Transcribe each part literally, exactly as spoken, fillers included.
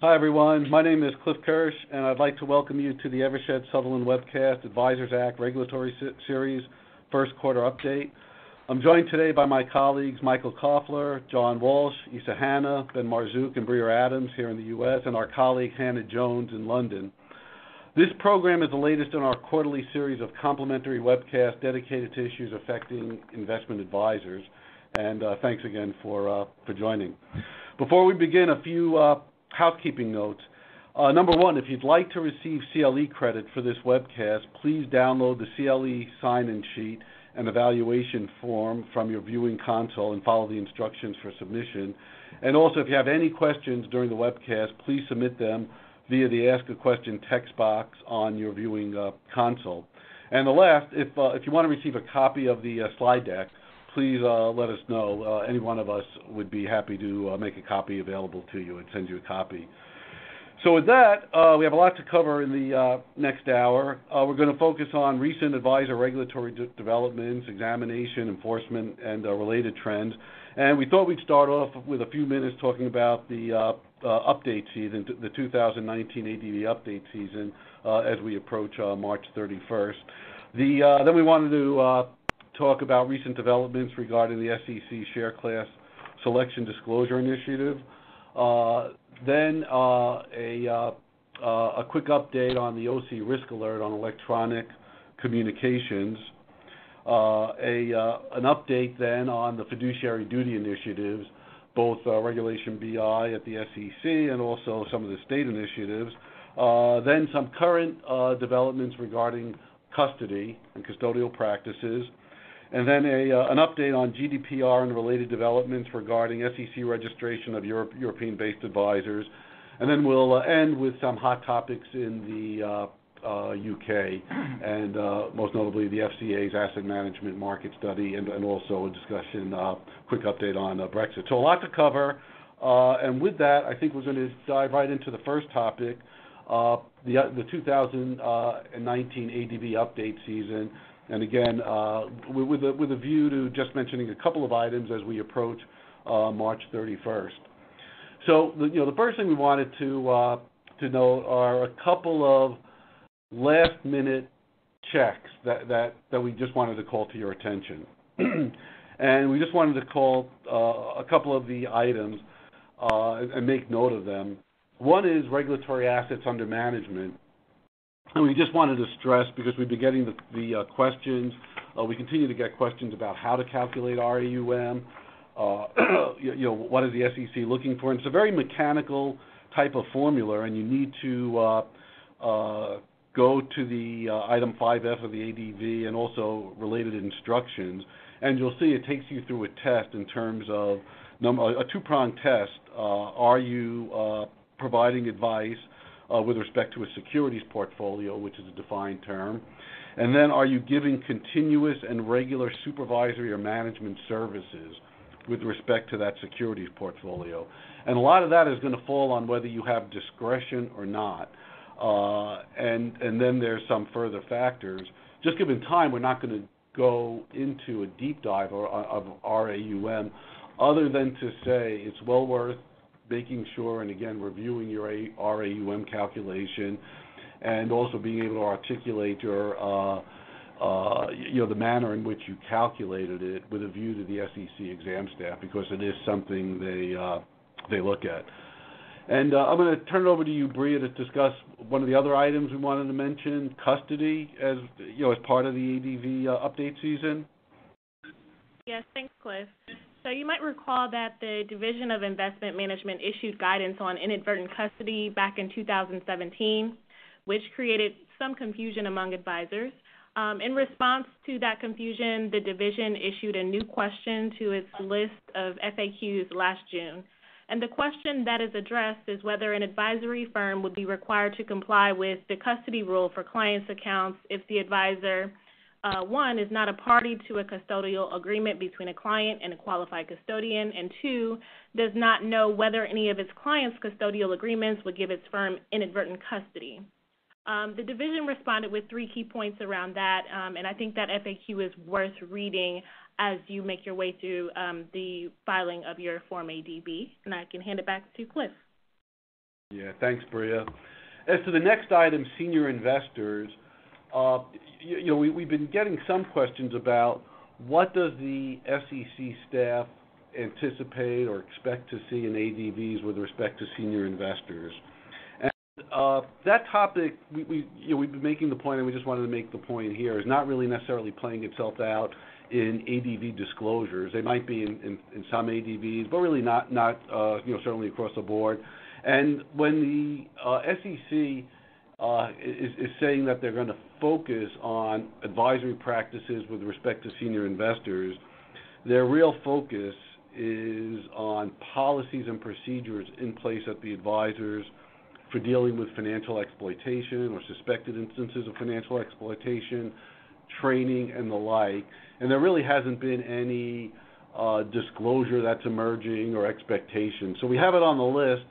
Hi, everyone. My name is Cliff Kirsch, and I'd like to welcome you to the Eversheds Sutherland Webcast Advisors Act Regulatory Se Series First Quarter Update. I'm joined today by my colleagues Michael Koffler, John Walsh, Issa Hanna, Ben Marzouk, and Bria Adams here in the U S, and our colleague Hannah Jones in London. This program is the latest in our quarterly series of complimentary webcasts dedicated to issues affecting investment advisors. And uh, thanks again for, uh, for joining. Before we begin, a few uh, housekeeping notes. Uh, number one, if you'd like to receive C L E credit for this webcast, please download the C L E sign-in sheet and evaluation form from your viewing console and follow the instructions for submission. And also, if you have any questions during the webcast, please submit them via the Ask a Question text box on your viewing uh, console. And the last, if, uh, if you want to receive a copy of the uh, slide deck, please uh, let us know. Uh, any one of us would be happy to uh, make a copy available to you and send you a copy. So with that, uh, we have a lot to cover in the uh, next hour. Uh, we're going to focus on recent advisor regulatory de developments, examination, enforcement, and uh, related trends. And we thought we'd start off with a few minutes talking about the uh, uh, update season, the two thousand nineteen A D V update season, uh, as we approach uh, March thirty-first. The, uh, then we wanted to uh, talk about recent developments regarding the S E C Share Class Selection Disclosure Initiative. Uh, then uh, a, uh, uh, a quick update on the O C I E risk alert on electronic communications. Uh, a, uh, an update then on the fiduciary duty initiatives, both uh, Regulation B I at the S E C and also some of the state initiatives. Uh, then some current uh, developments regarding custody and custodial practices. And then a, uh, an update on G D P R and related developments regarding S E C registration of Europe, European-based advisors. And then we'll uh, end with some hot topics in the uh, uh, U K, and uh, most notably the F C A's Asset Management Market Study, and, and also a discussion, uh, quick update on uh, Brexit. So a lot to cover. Uh, and with that, I think we're going to dive right into the first topic, uh, the, the two thousand nineteen A D V update season. And again, uh, with, a, with a view to just mentioning a couple of items as we approach uh, March thirty-first. So, you know, the first thing we wanted to uh, to note are a couple of last-minute checks that, that, that we just wanted to call to your attention. And we just wanted to call uh, a couple of the items uh, and make note of them. One is regulatory assets under management. And we just wanted to stress, because we've been getting the, the uh, questions, uh, we continue to get questions about how to calculate R E U M, uh, you, you know, what is the S E C looking for? And it's a very mechanical type of formula, and you need to uh, uh, go to the uh, item five F of the A D V and also related instructions, and you'll see it takes you through a test in terms of number, a two-pronged test. Uh, are you uh, providing advice Uh, with respect to a securities portfolio, which is a defined term? And then, are you giving continuous and regular supervisory or management services with respect to that securities portfolio? And a lot of that is going to fall on whether you have discretion or not. Uh, and, and then there's some further factors. Just given time, we're not going to go into a deep dive of, of R A U M, other than to say it's well worth making sure, and again, reviewing your R A U M calculation, and also being able to articulate your, uh, uh, you know, the manner in which you calculated it with a view to the S E C exam staff, because it is something they uh, they look at. And uh, I'm going to turn it over to you, Bria, to discuss one of the other items we wanted to mention, custody, as you know, as part of the A D V uh, update season. Yes, thanks, Cliff. So you might recall that the Division of Investment Management issued guidance on inadvertent custody back in two thousand seventeen, which created some confusion among advisors. Um, in response to that confusion, the division issued a new question to its list of F A Qs last June. And the question that is addressed is whether an advisory firm would be required to comply with the custody rule for clients' accounts if the advisor Uh, one, is not a party to a custodial agreement between a client and a qualified custodian, and two, does not know whether any of its clients' custodial agreements would give its firm inadvertent custody. Um, the division responded with three key points around that, um, and I think that F A Q is worth reading as you make your way through um, the filing of your Form A D V. And I can hand it back to Cliff. Yeah, thanks, Bria. As to the next item, senior investors, uh, you, you know, we, we've been getting some questions about what does the S E C staff anticipate or expect to see in A D Vs with respect to senior investors. And uh, that topic, we, we, you know, we've been making the point, and we just wanted to make the point here, is not really necessarily playing itself out in A D V disclosures. They might be in, in, in some A D Vs, but really not, not uh, you know, certainly across the board. And when the uh, S E C uh, is, is saying that they're going to focus on advisory practices with respect to senior investors, their real focus is on policies and procedures in place at the advisors for dealing with financial exploitation or suspected instances of financial exploitation, training, and the like. And there really hasn't been any uh, disclosure that's emerging or expectation. So we have it on the list,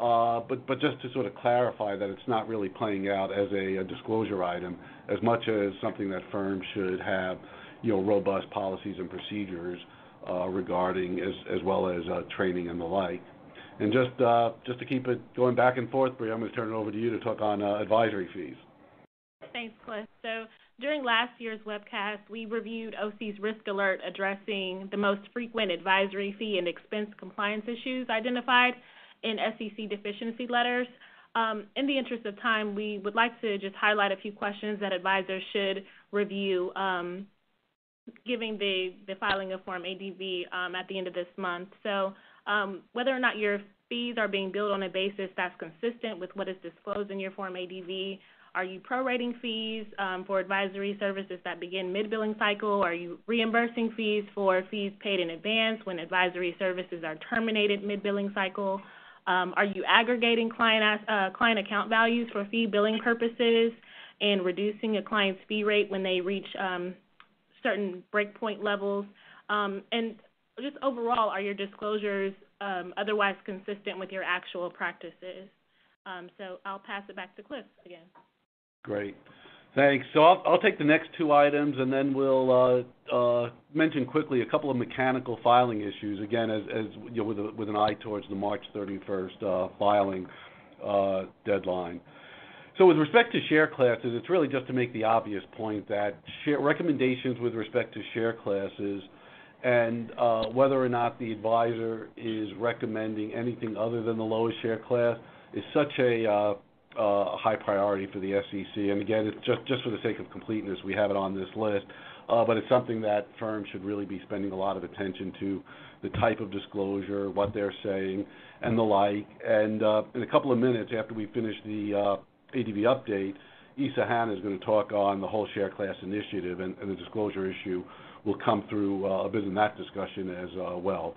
uh, but, but just to sort of clarify that it's not really playing out as a, a disclosure item as much as something that firms should have, you know, robust policies and procedures Uh, regarding, as, as well as uh, training and the like. And just uh, just to keep it going back and forth, Bria, I'm going to turn it over to you to talk on uh, advisory fees. Thanks, Cliff. So during last year's webcast, we reviewed O C's risk alert addressing the most frequent advisory fee and expense compliance issues identified in S E C deficiency letters. Um, in the interest of time, we would like to just highlight a few questions that advisors should review um, giving the, the filing of Form A D V um, at the end of this month. So um, whether or not your fees are being billed on a basis that's consistent with what is disclosed in your Form A D V, are you prorating fees um, for advisory services that begin mid-billing cycle? Are you reimbursing fees for fees paid in advance when advisory services are terminated mid-billing cycle? Um, are you aggregating client, uh, client account values for fee billing purposes and reducing a client's fee rate when they reach um, certain breakpoint levels, um, and just overall, are your disclosures um, otherwise consistent with your actual practices? Um, so I'll pass it back to Cliff again. Great. Thanks. So I'll, I'll take the next two items, and then we'll uh, uh, mention quickly a couple of mechanical filing issues, again, as, as you know, with, a, with an eye towards the March thirty-first uh, filing uh, deadline. So with respect to share classes, it's really just to make the obvious point that share recommendations with respect to share classes and uh, whether or not the advisor is recommending anything other than the lowest share class is such a uh, uh, high priority for the S E C. And again, it's just, just for the sake of completeness, we have it on this list, uh, but it's something that firms should really be spending a lot of attention to, the type of disclosure, what they're saying, and the like. And uh, in a couple of minutes after we finish the uh, A D V update, Issa Hanna is going to talk on the whole share class initiative, and, and the disclosure issue will come through uh, a bit in that discussion as uh, well.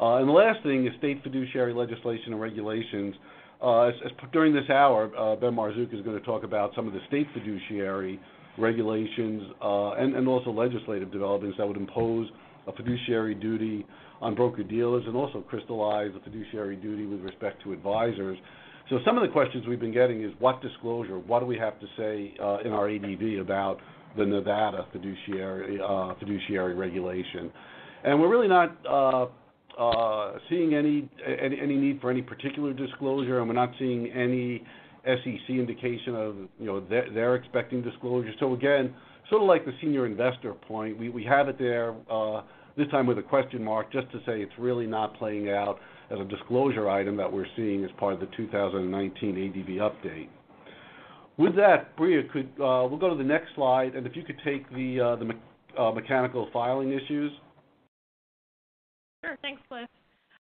Uh, and the last thing is state fiduciary legislation and regulations. Uh, as, as during this hour, uh, Ben Marzouk is going to talk about some of the state fiduciary regulations uh, and, and also legislative developments that would impose a fiduciary duty on broker-dealers and also crystallize the fiduciary duty with respect to advisors. So some of the questions we've been getting is what disclosure, what do we have to say uh, in our A D V about the Nevada fiduciary, uh, fiduciary regulation? And we're really not uh, uh, seeing any, any any need for any particular disclosure, and we're not seeing any S E C indication of, you know, they're, they're expecting disclosure. So again, sort of like the senior investor point, we, we have it there uh, this time with a question mark just to say it's really not playing out as a disclosure item that we're seeing as part of the two thousand nineteen A D V update. With that, Bria, could uh, we'll go to the next slide, and if you could take the uh, the me uh, mechanical filing issues. Sure, thanks, Cliff.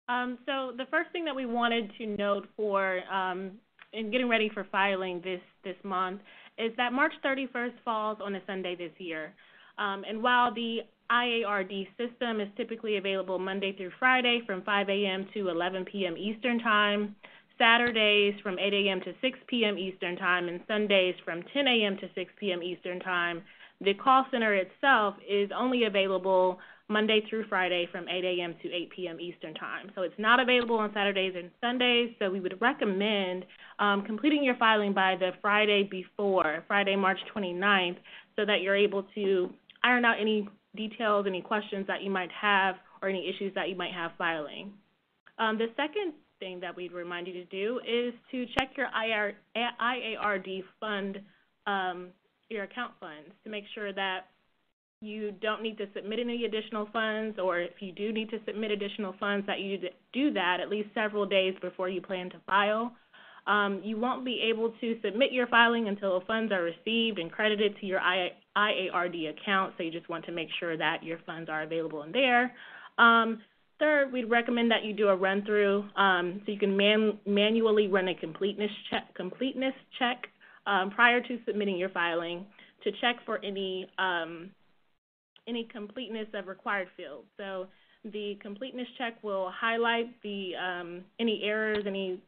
Um, so the first thing that we wanted to note for um, in getting ready for filing this this month is that March thirty-first falls on a Sunday this year, um, and while the I A R D system is typically available Monday through Friday from five A M to eleven P M Eastern Time, Saturdays from eight A M to six P M Eastern Time, and Sundays from ten A M to six P M Eastern Time. The call center itself is only available Monday through Friday from eight A M to eight P M Eastern Time. So it's not available on Saturdays and Sundays, so we would recommend um, completing your filing by the Friday before, Friday, March twenty-ninth, so that you're able to iron out any details, any questions that you might have, or any issues that you might have filing. Um, the second thing that we'd remind you to do is to check your I A R D fund, um, your account funds, to make sure that you don't need to submit any additional funds, or if you do need to submit additional funds, that you do that at least several days before you plan to file. Um, you won't be able to submit your filing until funds are received and credited to your I A R D account, so you just want to make sure that your funds are available in there. Um, third, we'd recommend that you do a run-through, um, so you can man manually run a completeness check, completeness check um, prior to submitting your filing to check for any um, any completeness of required fields. So the completeness check will highlight the um, any errors, any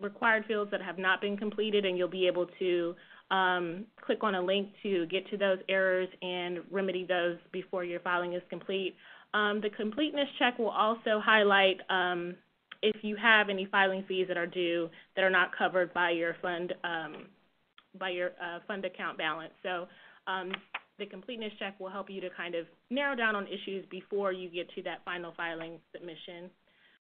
required fields that have not been completed, and you'll be able to um, click on a link to get to those errors and remedy those before your filing is complete. Um, the completeness check will also highlight um, if you have any filing fees that are due that are not covered by your fund um, by your uh, fund account balance. So um, the completeness check will help you to kind of narrow down on issues before you get to that final filing submission.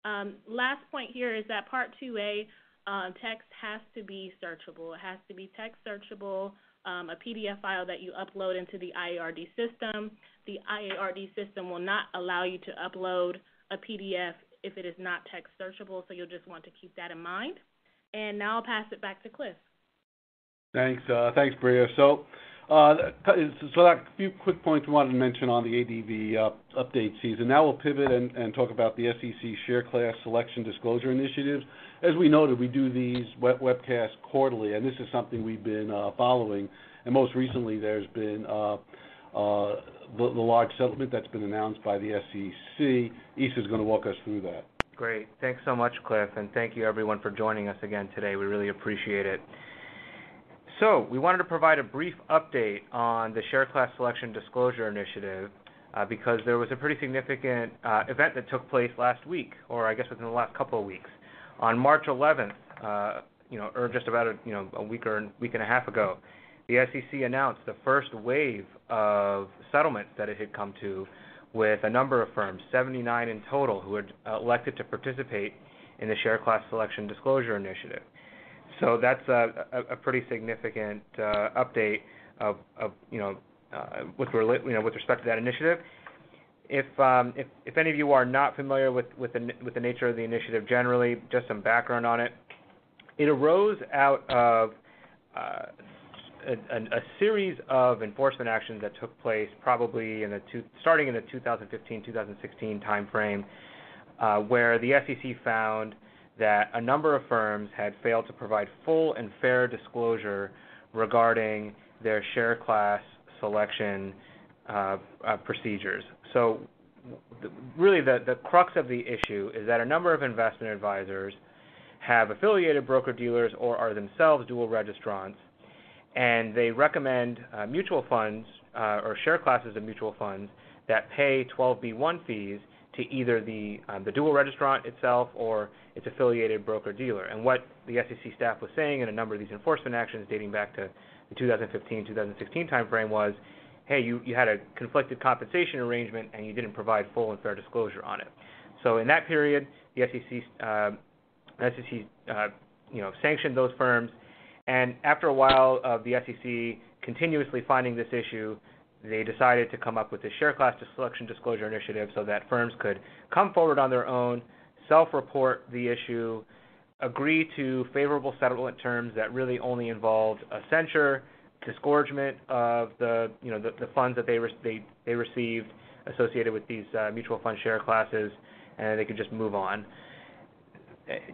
Um, last point here is that Part two A Um, text has to be searchable. It has to be text searchable, um, a P D F file that you upload into the I A R D system. The I A R D system will not allow you to upload a P D F if it is not text searchable, so you'll just want to keep that in mind. And now I'll pass it back to Cliff. Thanks, uh, thanks, Bria. So, uh, so that few quick points we wanted to mention on the A D V uh, update season. Now we'll pivot and, and talk about the S E C Share Class Selection Disclosure Initiatives. As we noted, we do these web webcasts quarterly, and this is something we've been uh, following. And most recently, there's been uh, uh, the, the large settlement that's been announced by the S E C. Issa is going to walk us through that. Great. Thanks so much, Cliff, and thank you, everyone, for joining us again today. We really appreciate it. So we wanted to provide a brief update on the Share Class Selection Disclosure Initiative uh, because there was a pretty significant uh, event that took place last week, or I guess within the last couple of weeks. On March eleventh, uh, you know, or just about a, you know, a week or a week and a half ago, the S E C announced the first wave of settlements that it had come to with a number of firms, seventy-nine in total, who had elected to participate in the Share Class Selection Disclosure Initiative. So that's a, a, a pretty significant uh, update of, of, you know, uh, with, you know, with respect to that initiative. If, um, if, if any of you are not familiar with, with, the, with the nature of the initiative generally, just some background on it. It arose out of uh, a, a, a series of enforcement actions that took place probably in the two, starting in the two thousand fifteen two thousand sixteen timeframe, uh, where the S E C found that a number of firms had failed to provide full and fair disclosure regarding their share class selection Uh, uh, procedures. So the, really the, the crux of the issue is that a number of investment advisors have affiliated broker-dealers or are themselves dual registrants, and they recommend uh, mutual funds uh, or share classes of mutual funds that pay twelve B one fees to either the, uh, the dual registrant itself or its affiliated broker-dealer. And what the S E C staff was saying in a number of these enforcement actions dating back to the two thousand fifteen two thousand sixteen timeframe was, hey, you, you had a conflicted compensation arrangement and you didn't provide full and fair disclosure on it. So in that period, the S E C, uh, S E C uh, you know, sanctioned those firms, and after a while of the S E C continuously finding this issue, they decided to come up with the Share Class Selection Disclosure Initiative so that firms could come forward on their own, self-report the issue, agree to favorable settlement terms that really only involved a censure, disgorgement of the, you know, the, the funds that they, re they they received associated with these uh, mutual fund share classes, and they could just move on.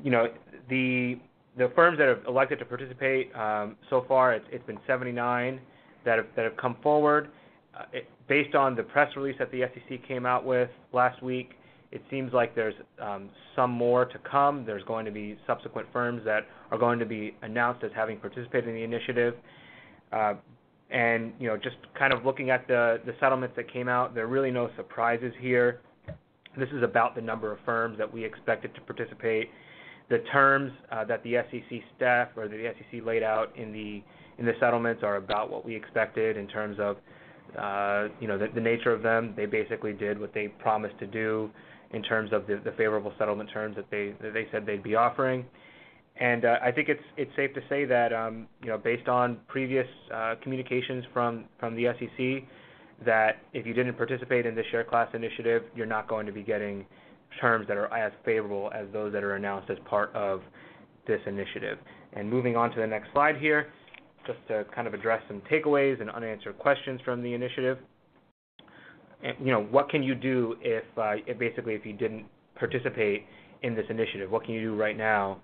You know, the the firms that have elected to participate um, so far, it's, it's been seventy-nine that have that have come forward. Uh, it, based on the press release that the S E C came out with last week, it seems like there's um, some more to come. There's going to be subsequent firms that are going to be announced as having participated in the initiative. Uh, and, you know, just kind of looking at the, the settlements that came out, there are really no surprises here. This is about the number of firms that we expected to participate. The terms uh, that the S E C staff or the S E C laid out in the in the settlements are about what we expected in terms of, uh, you know, the, the nature of them. They basically did what they promised to do in terms of the, the favorable settlement terms that they that they said they'd be offering. And uh, I think it's it's safe to say that um, you know, based on previous uh, communications from from the S E C, that if you didn't participate in the share class initiative, you're not going to be getting terms that are as favorable as those that are announced as part of this initiative. And moving on to the next slide here, just to kind of address some takeaways and unanswered questions from the initiative. And, you know, what can you do if, uh, if basically if you didn't participate in this initiative? What can you do right now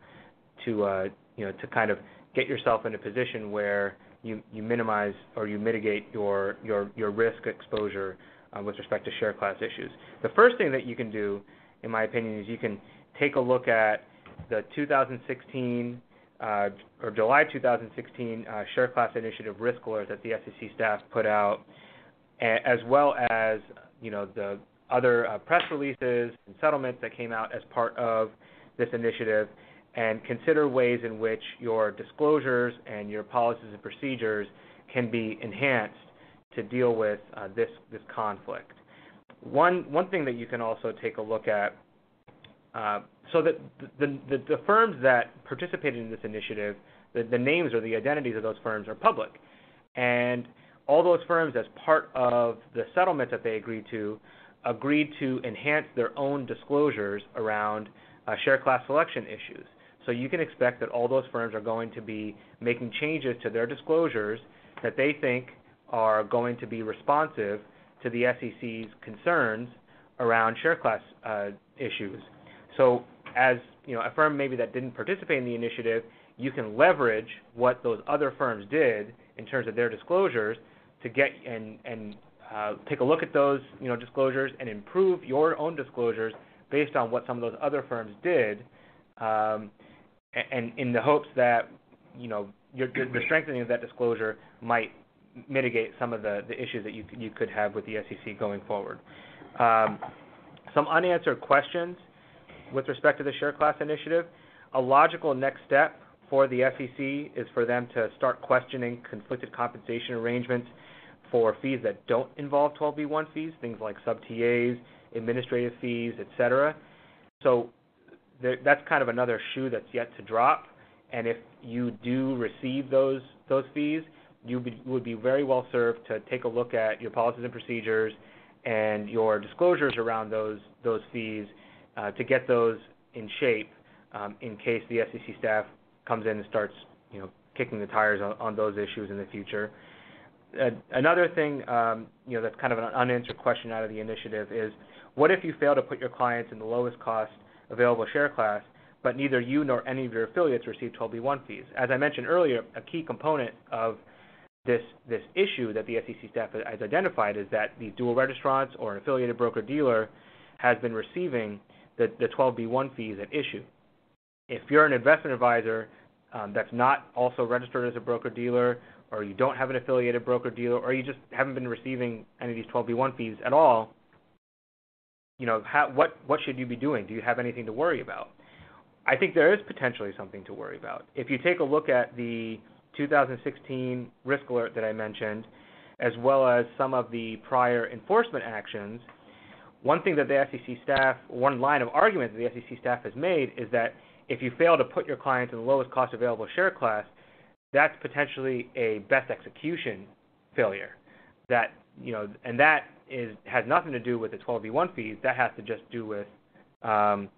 to uh, you know, to kind of get yourself in a position where you, you minimize or you mitigate your your your risk exposure uh, with respect to share class issues? The first thing that you can do, in my opinion, is you can take a look at the two thousand sixteen uh, or July two thousand sixteen uh, Share Class Initiative risk alert that the S E C staff put out, as well as, you know, the other uh, press releases and settlements that came out as part of this initiative, and consider ways in which your disclosures and your policies and procedures can be enhanced to deal with uh, this this conflict. One one thing that you can also take a look at, uh, so that the, the the firms that participated in this initiative, the, the names or the identities of those firms are public, and all those firms, as part of the settlements that they agreed to, agreed to enhance their own disclosures around uh, share class selection issues. So you can expect that all those firms are going to be making changes to their disclosures that they think are going to be responsive to the S E C's concerns around share class uh, issues. So as, you know, a firm maybe that didn't participate in the initiative, you can leverage what those other firms did in terms of their disclosures to get and, and uh, take a look at those, you know, disclosures and improve your own disclosures based on what some of those other firms did, um, and, and in the hopes that, you know, your, the strengthening of that disclosure might mitigate some of the, the issues that you, you could have with the S E C going forward. Um, some unanswered questions with respect to the share class initiative. A logical next step for the S E C is for them to start questioning conflicted compensation arrangements for fees that don't involve twelve B one fees, things like sub T As, administrative fees, et cetera. So th that's kind of another shoe that's yet to drop. And if you do receive those, those fees, you be, would be very well served to take a look at your policies and procedures and your disclosures around those, those fees uh, to get those in shape um, in case the S E C staff comes in and starts, you know, kicking the tires on, on those issues in the future. Uh, another thing, um, you know, that's kind of an unanswered question out of the initiative is, what if you fail to put your clients in the lowest cost available share class, but neither you nor any of your affiliates receive twelve B one fees? As I mentioned earlier, a key component of this this issue that the S E C staff has identified is that the dual registrants or an affiliated broker-dealer has been receiving the, the twelve B one fees at issue. If you're an investment advisor um, that's not also registered as a broker-dealer, or you don't have an affiliated broker-dealer, or you just haven't been receiving any of these twelve B one fees at all, you know, how, what, what should you be doing? Do you have anything to worry about? I think there is potentially something to worry about. If you take a look at the two thousand sixteen risk alert that I mentioned, as well as some of the prior enforcement actions, one thing that the S E C staff, one line of argument that the S E C staff has made is that if you fail to put your clients in the lowest cost available share class, that's potentially a best execution failure. That, you know, and that is has nothing to do with the twelve B one fees. That has to just do with, um,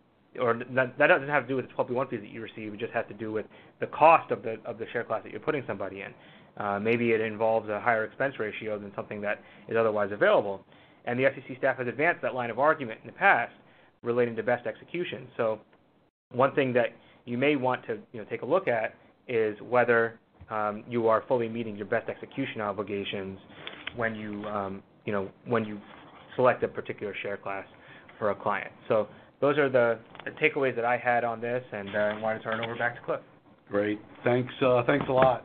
or that, that doesn't have to do with the twelve B one fees that you receive. It just has to do with the cost of the of the share class that you're putting somebody in. Uh, maybe it involves a higher expense ratio than something that is otherwise available. And the S E C staff has advanced that line of argument in the past relating to best execution. So one thing that you may want to, you know, take a look at is whether um, you are fully meeting your best execution obligations when you, um, you know, when you select a particular share class for a client. So those are the, the takeaways that I had on this, and uh, I want to turn it over back to Cliff. Great. Thanks. Uh, thanks a lot.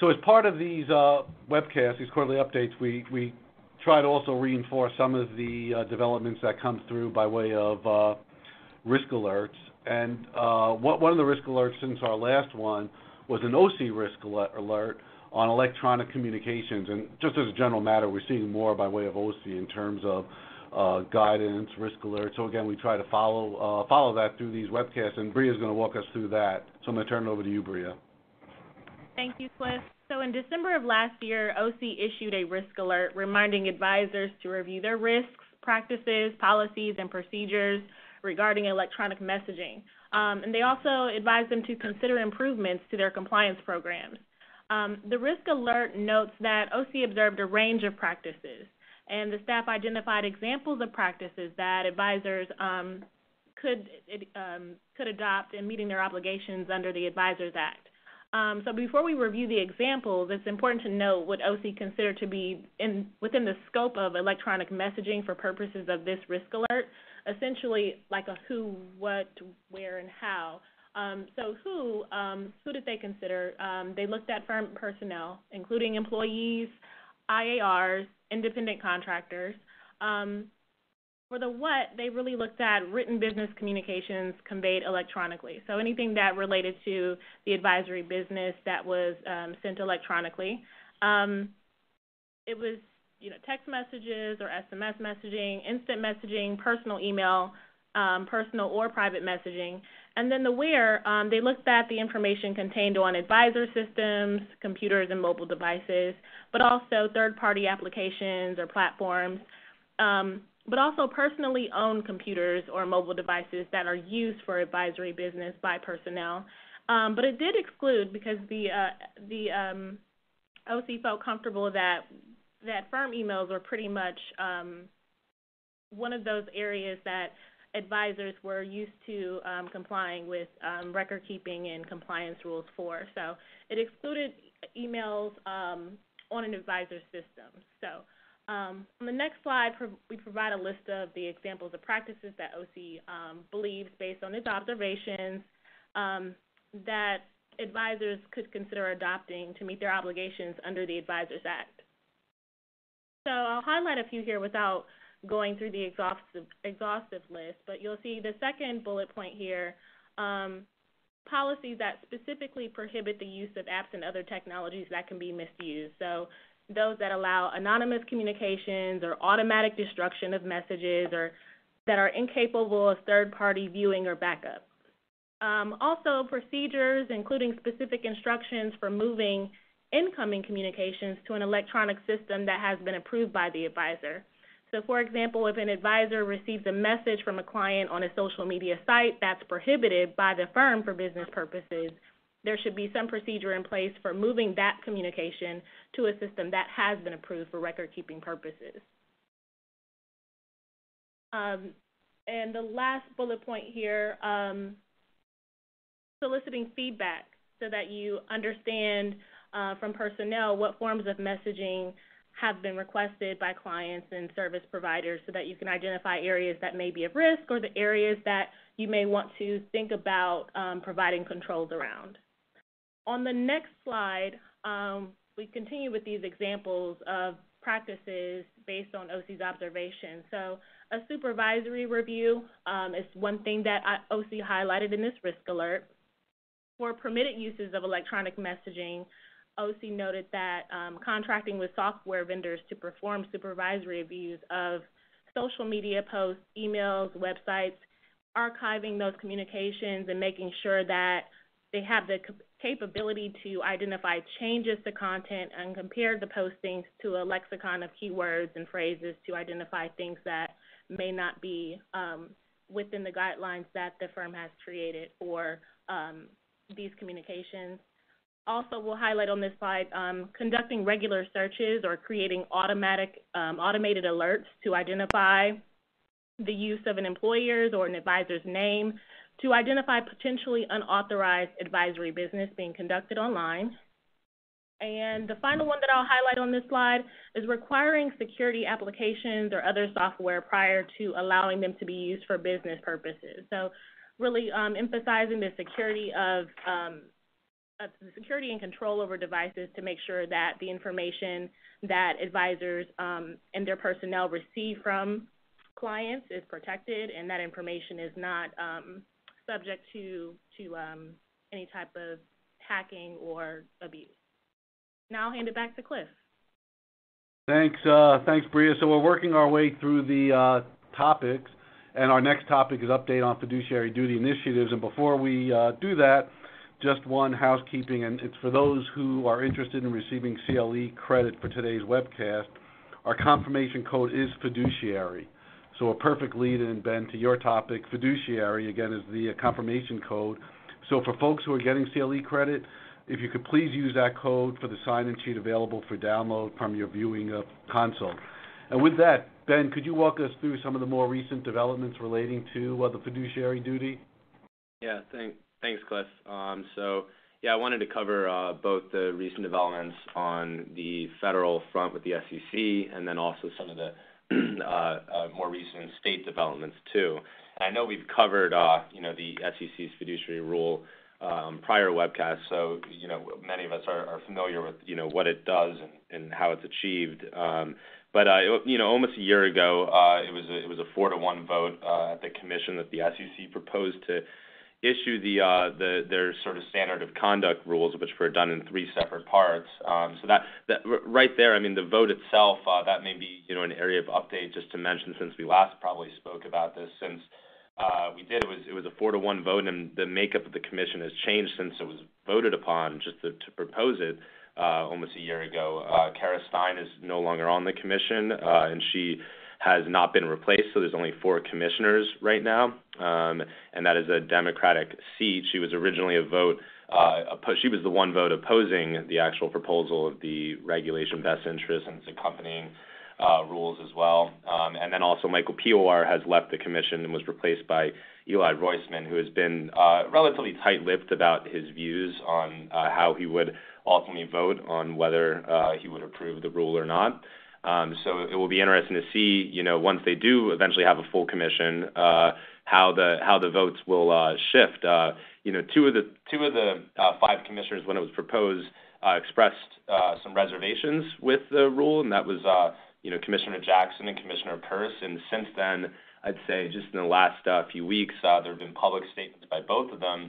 So as part of these uh, webcasts, these quarterly updates, we, we try to also reinforce some of the uh, developments that come through by way of uh, risk alerts. And uh, what, one of the risk alerts since our last one was an O C I E risk alert on electronic communications. And just as a general matter, we're seeing more by way of O C I E in terms of uh, guidance, risk alert. So again, we try to follow uh, follow that through these webcasts, and Bria is going to walk us through that. So I'm going to turn it over to you, Bria. Thank you, Cliff. So in December of last year, O C issued a risk alert reminding advisors to review their risks, practices, policies, and procedures regarding electronic messaging. Um, and they also advised them to consider improvements to their compliance programs. Um, the risk alert notes that O C observed a range of practices, and the staff identified examples of practices that advisors um, could, um, could adopt in meeting their obligations under the Advisors Act. Um, so before we review the examples, it's important to note what O C considered to be in, within the scope of electronic messaging for purposes of this risk alert, essentially like a who, what, where, and how. Um, so who, um, who did they consider? Um, they looked at firm personnel, including employees, I A Rs, independent contractors. Um, For the what, they really looked at written business communications conveyed electronically. So anything that related to the advisory business that was um, sent electronically. Um, it was, you know, text messages or S M S messaging, instant messaging, personal email, um, personal or private messaging. And then the where, um, they looked at the information contained on advisor systems, computers and mobile devices, but also third-party applications or platforms. Um, but also personally owned computers or mobile devices that are used for advisory business by personnel. Um, but it did exclude, because the, uh, the um, O C felt comfortable that, that firm emails were pretty much um, one of those areas that advisors were used to um, complying with um, record keeping and compliance rules for. So it excluded emails um, on an advisor system. So. Um, on the next slide, we provide a list of the examples of practices that O C um, believes, based on its observations, um, that advisors could consider adopting to meet their obligations under the Advisors Act. So I'll highlight a few here without going through the exhaustive, exhaustive list, but you'll see the second bullet point here, um, policies that specifically prohibit the use of apps and other technologies that can be misused. So those that allow anonymous communications or automatic destruction of messages, or that are incapable of third-party viewing or backup. Um, also, procedures, including specific instructions for moving incoming communications to an electronic system that has been approved by the advisor. So, for example, if an advisor receives a message from a client on a social media site that's prohibited by the firm for business purposes, there should be some procedure in place for moving that communication to a system that has been approved for record-keeping purposes. Um, and the last bullet point here, um, soliciting feedback so that you understand uh, from personnel what forms of messaging have been requested by clients and service providers, so that you can identify areas that may be of risk or the areas that you may want to think about um, providing controls around. On the next slide, um, we continue with these examples of practices based on O C's observation. So a supervisory review um, is one thing that O C highlighted in this risk alert. For permitted uses of electronic messaging, O C noted that um, contracting with software vendors to perform supervisory reviews of social media posts, emails, websites, archiving those communications, and making sure that they have the capability to identify changes to content and compare the postings to a lexicon of keywords and phrases to identify things that may not be um, within the guidelines that the firm has created for um, these communications. Also, we'll highlight on this slide um, conducting regular searches or creating automatic, um, automated alerts to identify the use of an employer's or an advisor's name to identify potentially unauthorized advisory business being conducted online. And the final one that I'll highlight on this slide is requiring security applications or other software prior to allowing them to be used for business purposes. So really um, emphasizing the security of um, the security and control over devices to make sure that the information that advisors um, and their personnel receive from clients is protected, and that information is not um, subject to, to um, any type of hacking or abuse. Now I'll hand it back to Cliff. Thanks, uh, thanks, Bria. So we're working our way through the uh, topics, and our next topic is update on fiduciary duty initiatives. And before we uh, do that, just one housekeeping, and it's for those who are interested in receiving C L E credit for today's webcast. Our confirmation code is fiduciary. So a perfect lead-in, Ben, to your topic. Fiduciary, again, is the confirmation code. So for folks who are getting C L E credit, if you could please use that code for the sign-in sheet available for download from your viewing uh, console. And with that, Ben, could you walk us through some of the more recent developments relating to uh, the fiduciary duty? Yeah, thanks, thanks Cliff. Um, so, yeah, I wanted to cover uh, both the recent developments on the federal front with the S E C and then also some of the uh, uh, more recent state developments, too. And I know we've covered, uh, you know, the S E C's fiduciary rule Um, prior webcast, so you know many of us are, are familiar with you know what it does and, and how it's achieved. Um, but uh, it, you know, almost a year ago, uh, it was a, it was a four to one vote uh, at the commission that the S E C proposed to issue the uh, the their sort of standard of conduct rules, which were done in three separate parts. Um, so that that right there, I mean, the vote itself, uh, that may be you know an area of update just to mention since we last probably spoke about this since. Uh, we did. It was it was a four to one vote, and the makeup of the commission has changed since it was voted upon just to, to propose it uh, almost a year ago. Uh, Kara Stein is no longer on the commission, uh, and she has not been replaced. So there's only four commissioners right now, um, and that is a Democratic seat. She was originally a vote. Uh, she was the one vote opposing the actual proposal of the regulation best interest and its accompanying Uh, rules as well. Um, and then also Michael P O R has left the commission and was replaced by Eli Roisman, who has been uh, relatively tight-lipped about his views on uh, how he would ultimately vote on whether uh, he would approve the rule or not. Um, so it will be interesting to see, you know, once they do eventually have a full commission, uh, how the how the votes will uh, shift. Uh, you know, two of the two of the uh, five commissioners when it was proposed uh, expressed uh, some reservations with the rule, and that was uh, you know, Commissioner Jackson and Commissioner Peirce, and since then, I'd say just in the last uh, few weeks, uh, there have been public statements by both of them,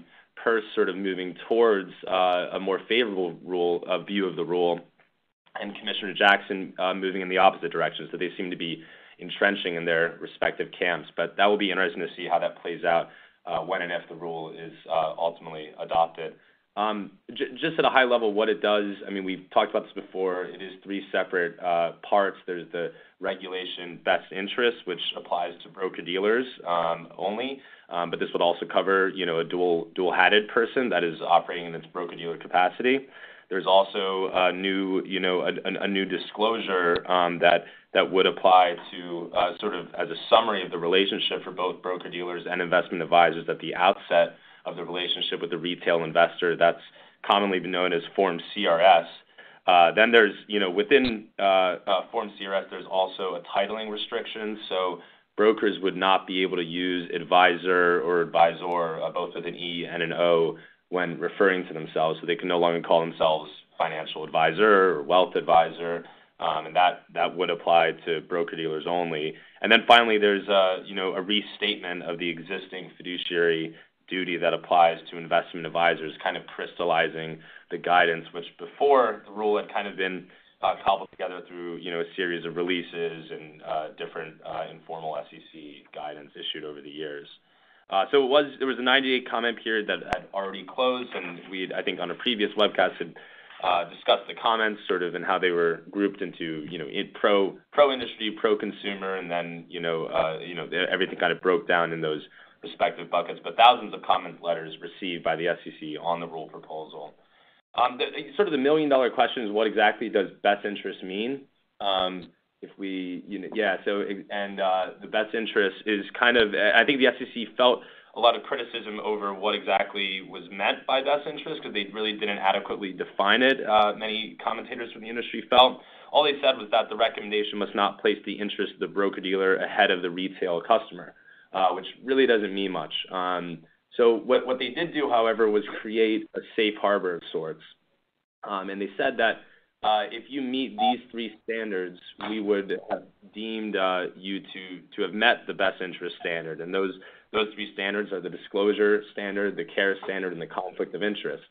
Peirce sort of moving towards uh, a more favorable rule, a view of the rule, and Commissioner Jackson uh, moving in the opposite direction, so they seem to be entrenching in their respective camps, but that will be interesting to see how that plays out uh, when and if the rule is uh, ultimately adopted. Um, j just at a high level, what it does, I mean, we've talked about this before. It is three separate uh, parts. There's the regulation best interest, which applies to broker-dealers um, only, um, but this would also cover, you know, a dual, dual-hatted person that is operating in its broker-dealer capacity. There's also a new, you know, a, a new disclosure um, that that would apply to uh, sort of as a summary of the relationship for both broker-dealers and investment advisors at the outset of the relationship with the retail investor. That's commonly been known as Form C R S. Uh, then there's, you know, within uh, uh, Form C R S, there's also a titling restriction. So brokers would not be able to use advisor or advisor, uh, both with an E and an O, when referring to themselves. So they can no longer call themselves financial advisor or wealth advisor. Um, and that, that would apply to broker-dealers only. And then finally, there's, uh, you know, a restatement of the existing fiduciary duty that applies to investment advisors, kind of crystallizing the guidance, which before the rule had kind of been uh, cobbled together through, you know, a series of releases and uh, different uh, informal S E C guidance issued over the years. Uh, so it was there was a ninety-day comment period that had already closed, and we, I think, on a previous webcast had uh, discussed the comments sort of and how they were grouped into, you know, in pro pro industry, pro consumer, and then you know, uh, you know, everything kind of broke down in those respective buckets, but thousands of comment letters received by the S E C on the rule proposal. Um, the, sort of the million-dollar question is, what exactly does best interest mean? Um, if we, you know, yeah, so, and uh, the best interest is kind of, I think the S E C felt a lot of criticism over what exactly was meant by best interest because they really didn't adequately define it, uh, many commentators from the industry felt. All they said was that the recommendation must not place the interest of the broker-dealer ahead of the retail customer. Uh, which really doesn't mean much. Um, so what, what they did do, however, was create a safe harbor of sorts. Um, and they said that uh, if you meet these three standards, we would have deemed uh, you to, to have met the best interest standard. And those, those three standards are the disclosure standard, the care standard, and the conflict of interest.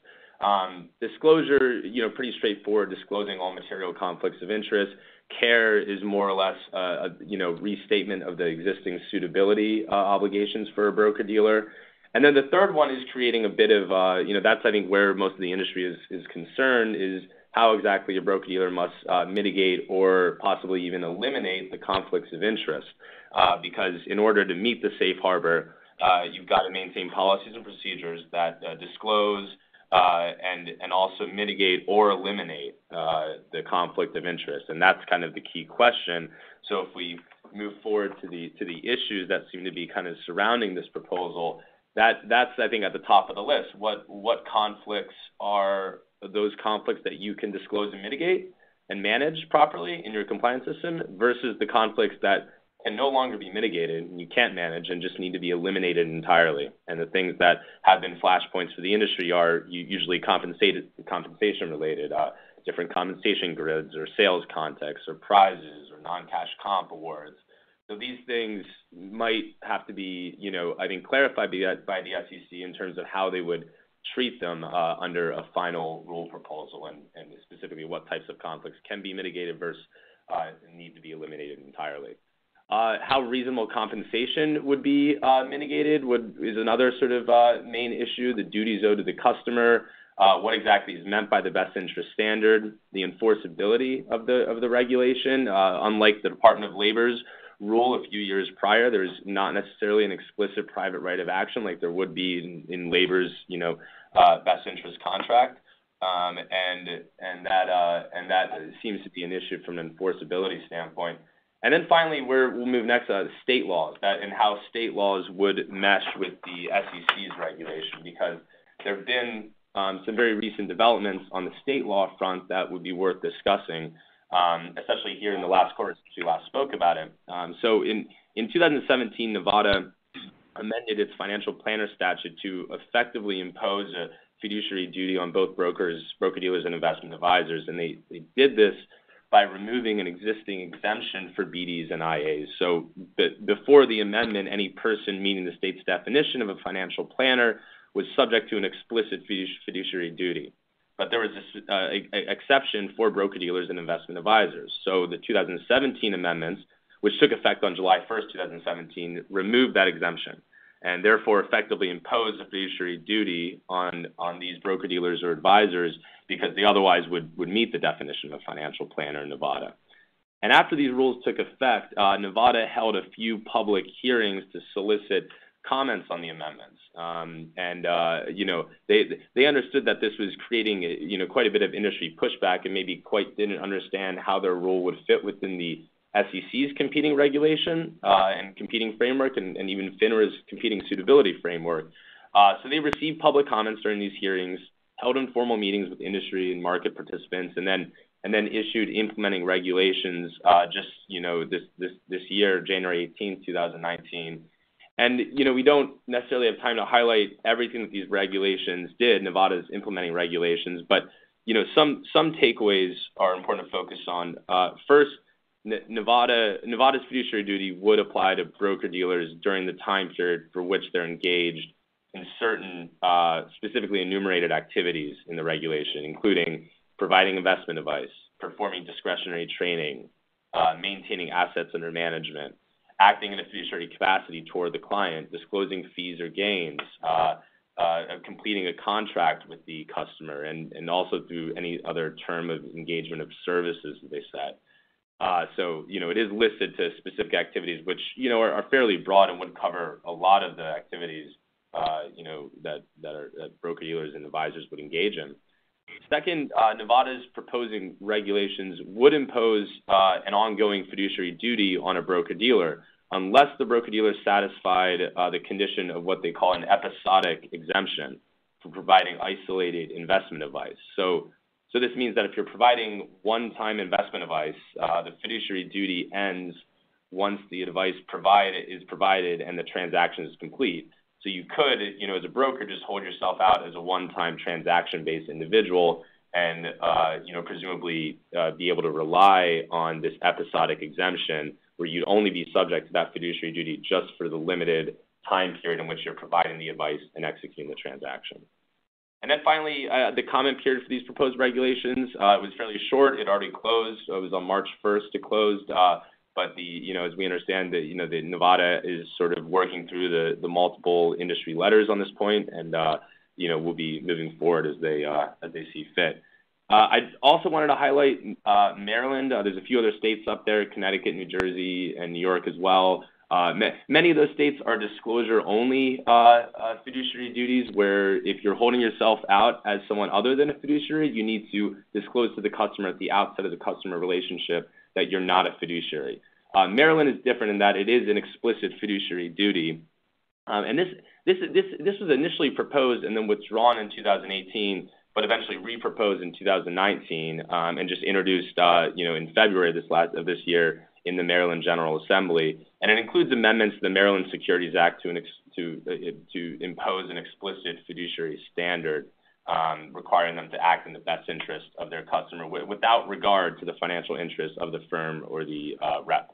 Um, disclosure, you know, pretty straightforward, disclosing all material conflicts of interest. C A R E is more or less, uh, a, you know, restatement of the existing suitability uh, obligations for a broker-dealer. And then the third one is creating a bit of, uh, you know, that's, I think, where most of the industry is, is concerned, is how exactly a broker-dealer must uh, mitigate or possibly even eliminate the conflicts of interest. Uh, because in order to meet the safe harbor, uh, you've got to maintain policies and procedures that uh, disclose uh, and, and also mitigate or eliminate uh, the conflict of interest. And that's kind of the key question. So if we move forward to the, to the issues that seem to be kind of surrounding this proposal, That, that's, I think, at the top of the list. What, what conflicts are those conflicts that you can disclose and mitigate and manage properly in your compliance system versus the conflicts that can no longer be mitigated and you can't manage and just need to be eliminated entirely? And the things that have been flashpoints for the industry are usually compensated, compensation-related, uh, different compensation grids or sales contexts or prizes or non-cash comp awards. So these things might have to be, you know, I think, clarified by the S E C in terms of how they would treat them uh, under a final rule proposal, and, and specifically what types of conflicts can be mitigated versus uh, need to be eliminated entirely. Uh, how reasonable compensation would be uh, mitigated would, is another sort of uh, main issue. The duties owed to the customer, uh, what exactly is meant by the best interest standard, the enforceability of the of the regulation. Uh, unlike the Department of Labor's rule a few years prior, there's not necessarily an explicit private right of action like there would be in, in labor's, you know, uh, best interest contract, um, and and that uh, and that seems to be an issue from an enforceability standpoint. And then finally, we're, we'll move next to uh, state laws, that and how state laws would mesh with the S E C's regulation, because there have been um, some very recent developments on the state law front that would be worth discussing. Um, especially here in the last quarter since we last spoke about it. Um, so in, in two thousand seventeen, Nevada amended its financial planner statute to effectively impose a fiduciary duty on both brokers, broker-dealers, and investment advisors. And they, they did this by removing an existing exemption for B Ds and I As. So b- before the amendment, any person meeting the state's definition of a financial planner was subject to an explicit fiduciary duty. But there was this uh, a, a exception for broker-dealers and investment advisors. So the two thousand seventeen amendments, which took effect on July first, two thousand seventeen, removed that exemption and therefore effectively imposed a fiduciary duty on, on these broker-dealers or advisors because they otherwise would, would meet the definition of a financial planner in Nevada. And after these rules took effect, uh, Nevada held a few public hearings to solicit comments on the amendments, um, and uh, you know, they they understood that this was creating, you know, quite a bit of industry pushback, and maybe quite didn't understand how their rule would fit within the S E C's competing regulation uh, and competing framework, and, and even FINRA's competing suitability framework. Uh, so they received public comments during these hearings, held informal meetings with industry and market participants, and then and then issued implementing regulations uh, just, you know, this this this year, January eighteenth, two thousand nineteen. And, you know, we don't necessarily have time to highlight everything that these regulations did, Nevada's implementing regulations, but, you know, some some takeaways are important to focus on. Uh, first, Nevada Nevada's fiduciary duty would apply to broker-dealers during the time period for which they're engaged in certain uh, specifically enumerated activities in the regulation, including providing investment advice, performing discretionary training, uh, maintaining assets under management, acting in a fiduciary capacity toward the client, disclosing fees or gains, uh, uh, completing a contract with the customer, and, and also through any other term of engagement of services that they set. Uh, so, you know, it is listed to specific activities, which, you know, are, are fairly broad and would cover a lot of the activities, uh, you know, that, that, are, that broker-dealers and advisors would engage in. Second, uh, Nevada's proposing regulations would impose uh, an ongoing fiduciary duty on a broker-dealer unless the broker-dealer satisfied uh, the condition of what they call an episodic exemption for providing isolated investment advice. So, so this means that if you're providing one-time investment advice, uh, the fiduciary duty ends once the advice provided is provided and the transaction is complete. So you could, you know, as a broker, just hold yourself out as a one-time transaction-based individual and, uh, you know, presumably uh, be able to rely on this episodic exemption where you'd only be subject to that fiduciary duty just for the limited time period in which you're providing the advice and executing the transaction. And then finally, uh, the comment period for these proposed regulations, uh, it was fairly short. It already closed. It was on March first. It closed. Uh, but the, you know, as we understand that, you know, the Nevada is sort of working through the the multiple industry letters on this point, and uh, you know, we'll be moving forward as they uh, as they see fit. Uh, I also wanted to highlight uh, Maryland. Uh, there's a few other states up there: Connecticut, New Jersey, and New York as well. Uh, ma many of those states are disclosure-only uh, uh, fiduciary duties, where if you're holding yourself out as someone other than a fiduciary, you need to disclose to the customer at the outset of the customer relationship that you're not a fiduciary. Uh, Maryland is different in that it is an explicit fiduciary duty, um, and this this this this was initially proposed and then withdrawn in two thousand eighteen, but eventually reproposed in two thousand nineteen, um, and just introduced, uh, you know, in February of this last of this year, in the Maryland General Assembly, and it includes amendments to the Maryland Securities Act to an ex to uh, to impose an explicit fiduciary standard, um, requiring them to act in the best interest of their customer without regard to the financial interests of the firm or the uh, rep.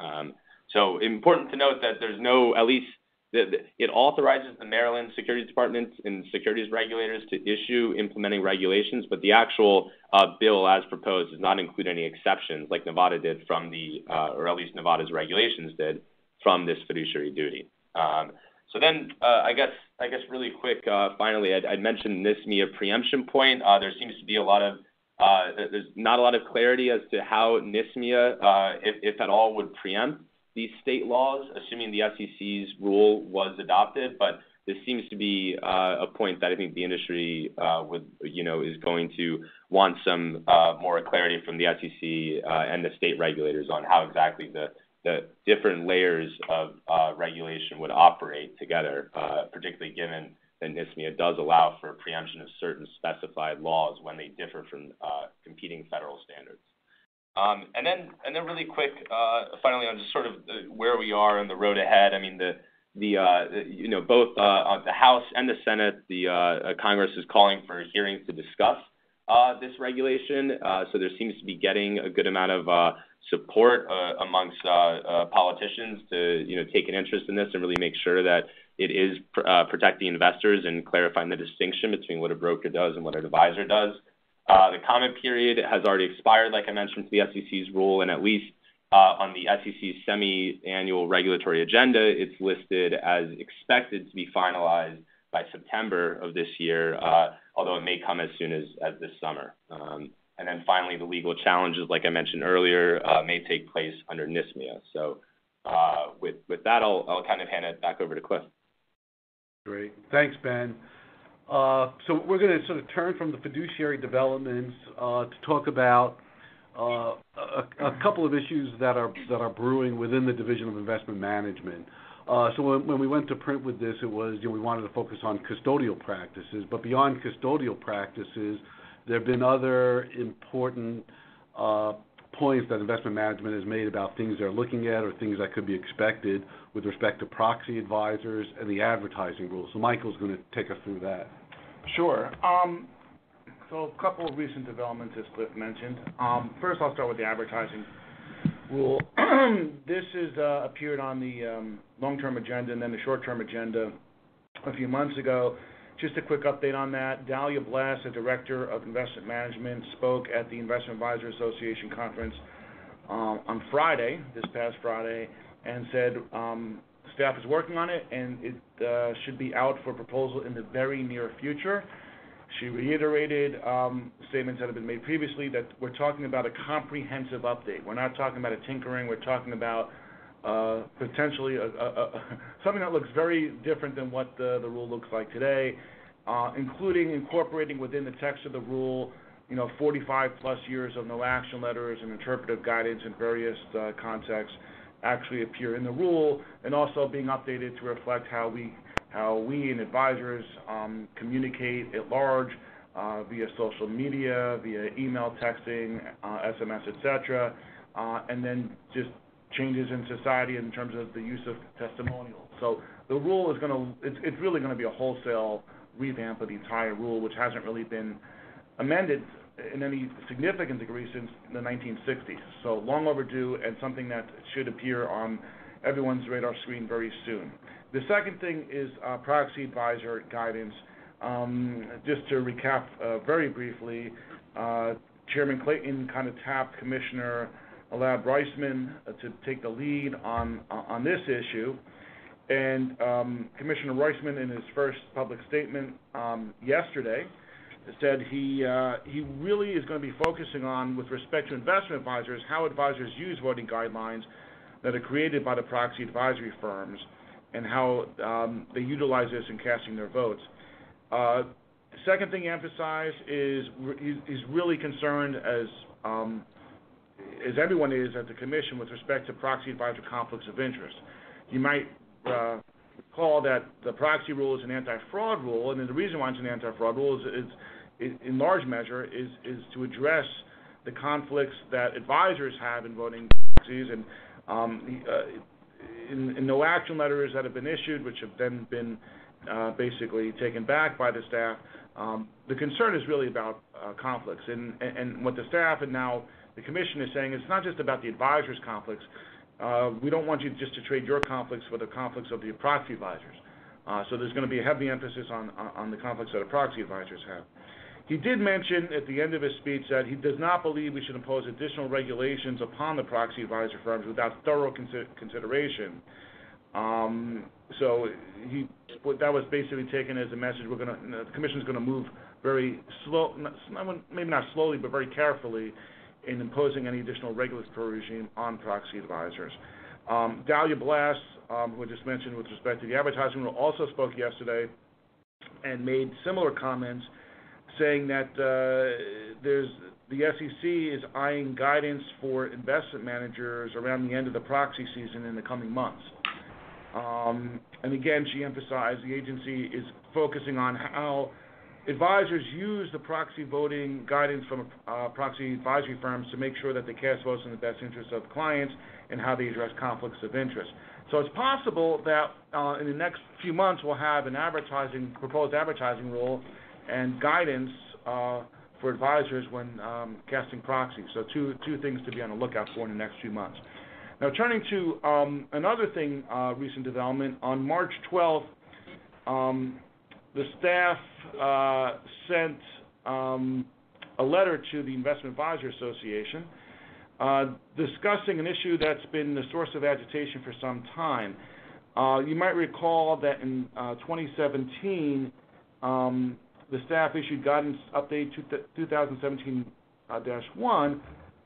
Um, so important to note that there's no, at least the, the, it authorizes the Maryland Securities Department and securities regulators to issue implementing regulations, but the actual uh, bill as proposed does not include any exceptions like Nevada did from the, uh, or at least Nevada's regulations did from this fiduciary duty. Um, so then uh, I guess I guess really quick, uh, finally, I'd, I'd mentioned NISMIA preemption point. Uh, there seems to be a lot of, uh, there's not a lot of clarity as to how NISMIA, uh, if, if at all, would preempt these state laws, assuming the S E C's rule was adopted, but this seems to be uh, a point that I think the industry uh, would, you know, is going to want some uh, more clarity from the S E C uh, and the state regulators on how exactly the, the different layers of uh, regulation would operate together, uh, particularly given that NISMIA does allow for preemption of certain specified laws when they differ from uh, competing federal standards. Um, and then, and then, really quick, uh, finally, on just sort of the, where we are and the road ahead. I mean, the the uh, you know, both uh, the House and the Senate, the uh, Congress is calling for hearings to discuss uh, this regulation. Uh, so there seems to be getting a good amount of uh, support uh, amongst uh, uh, politicians to, you know, take an interest in this and really make sure that it is pr uh, protecting investors and clarifying the distinction between what a broker does and what an advisor does. Uh, the comment period has already expired, like I mentioned, to the S E C's rule, and at least uh, on the S E C's semi-annual regulatory agenda, it's listed as expected to be finalized by September of this year, uh, although it may come as soon as, as this summer. Um, and then finally, the legal challenges, like I mentioned earlier, uh, may take place under NISMIA. So uh, with, with that, I'll, I'll kind of hand it back over to Cliff. Great. Thanks, Ben. Uh, so we're going to sort of turn from the fiduciary developments uh, to talk about uh, a, a couple of issues that are that are brewing within the Division of Investment Management. Uh, so when, when we went to print with this, it was, you know, we wanted to focus on custodial practices, but beyond custodial practices, there have been other important uh, points that investment management has made about things they're looking at or things that could be expected with respect to proxy advisors and the advertising rules. So Michael's going to take us through that. Sure. Um, so a couple of recent developments, as Cliff mentioned. Um, first, I'll start with the advertising rule. This has uh, appeared on the um, long-term agenda and then the short-term agenda a few months ago. Just a quick update on that. Dahlia Blast, the Director of Investment Management, spoke at the Investment Advisor Association conference um, on Friday, this past Friday, and said um, staff is working on it and it uh, should be out for proposal in the very near future. She reiterated um, statements that have been made previously that we're talking about a comprehensive update. We're not talking about a tinkering. We're talking about Uh, potentially a, a, a, something that looks very different than what the, the rule looks like today, uh, including incorporating within the text of the rule, you know, forty-five plus years of no action letters and interpretive guidance in various uh, contexts actually appear in the rule, and also being updated to reflect how we, how we and advisors um, communicate at large uh, via social media, via email, texting, uh, S M S, et cetera, uh, and then just changes in society in terms of the use of testimonials. So the rule is going to, it's, it's really going to be a wholesale revamp of the entire rule, which hasn't really been amended in any significant degree since the nineteen sixties. So long overdue and something that should appear on everyone's radar screen very soon. The second thing is uh, proxy advisor guidance. Um, just to recap uh, very briefly, uh, Chairman Clayton kind of tapped Commissioner Elad Reisman uh, to take the lead on on this issue. And um, Commissioner Reisman, in his first public statement um, yesterday, said he uh, he really is going to be focusing on, with respect to investment advisors, how advisors use voting guidelines that are created by the proxy advisory firms and how um, they utilize this in casting their votes. Uh, second thing he emphasized is re he's really concerned, as um, as everyone is at the Commission, with respect to proxy advisor conflicts of interest. You might uh, recall that the proxy rule is an anti-fraud rule, and the reason why it's an anti-fraud rule is, is, is in large measure, is, is to address the conflicts that advisors have in voting proxies. And um, uh, in, in no action letters that have been issued, which have then been uh, basically taken back by the staff, um, the concern is really about uh, conflicts. And, and, and what the staff and now the Commission is saying, it's not just about the advisors' conflicts. Uh, we don't want you just to trade your conflicts for the conflicts of the proxy advisors. Uh, so there's going to be a heavy emphasis on, on, on the conflicts that the proxy advisors have. He did mention at the end of his speech that he does not believe we should impose additional regulations upon the proxy advisor firms without thorough consider consideration. Um, so he, that was basically taken as a message. We're going to, the Commission's going to move very slow, maybe not slowly, but very carefully in imposing any additional regulatory regime on proxy advisors. Um, Dahlia Blast, um, who I just mentioned with respect to the advertising rule, also spoke yesterday and made similar comments, saying that uh, there's, the S E C is eyeing guidance for investment managers around the end of the proxy season in the coming months. Um, and again, she emphasized the agency is focusing on how advisors use the proxy voting guidance from uh, proxy advisory firms to make sure that they cast votes in the best interest of clients and how they address conflicts of interest. So it's possible that uh, in the next few months we'll have an advertising, proposed advertising rule and guidance uh, for advisors when um, casting proxies. So two, two things to be on the lookout for in the next few months. Now turning to um, another thing, uh, recent development, on March twelfth, um, the staff uh, sent um, a letter to the Investment Advisor Association uh, discussing an issue that's been the source of agitation for some time. Uh, you might recall that in uh, twenty seventeen, um, the staff issued Guidance Update twenty seventeen dash one, uh,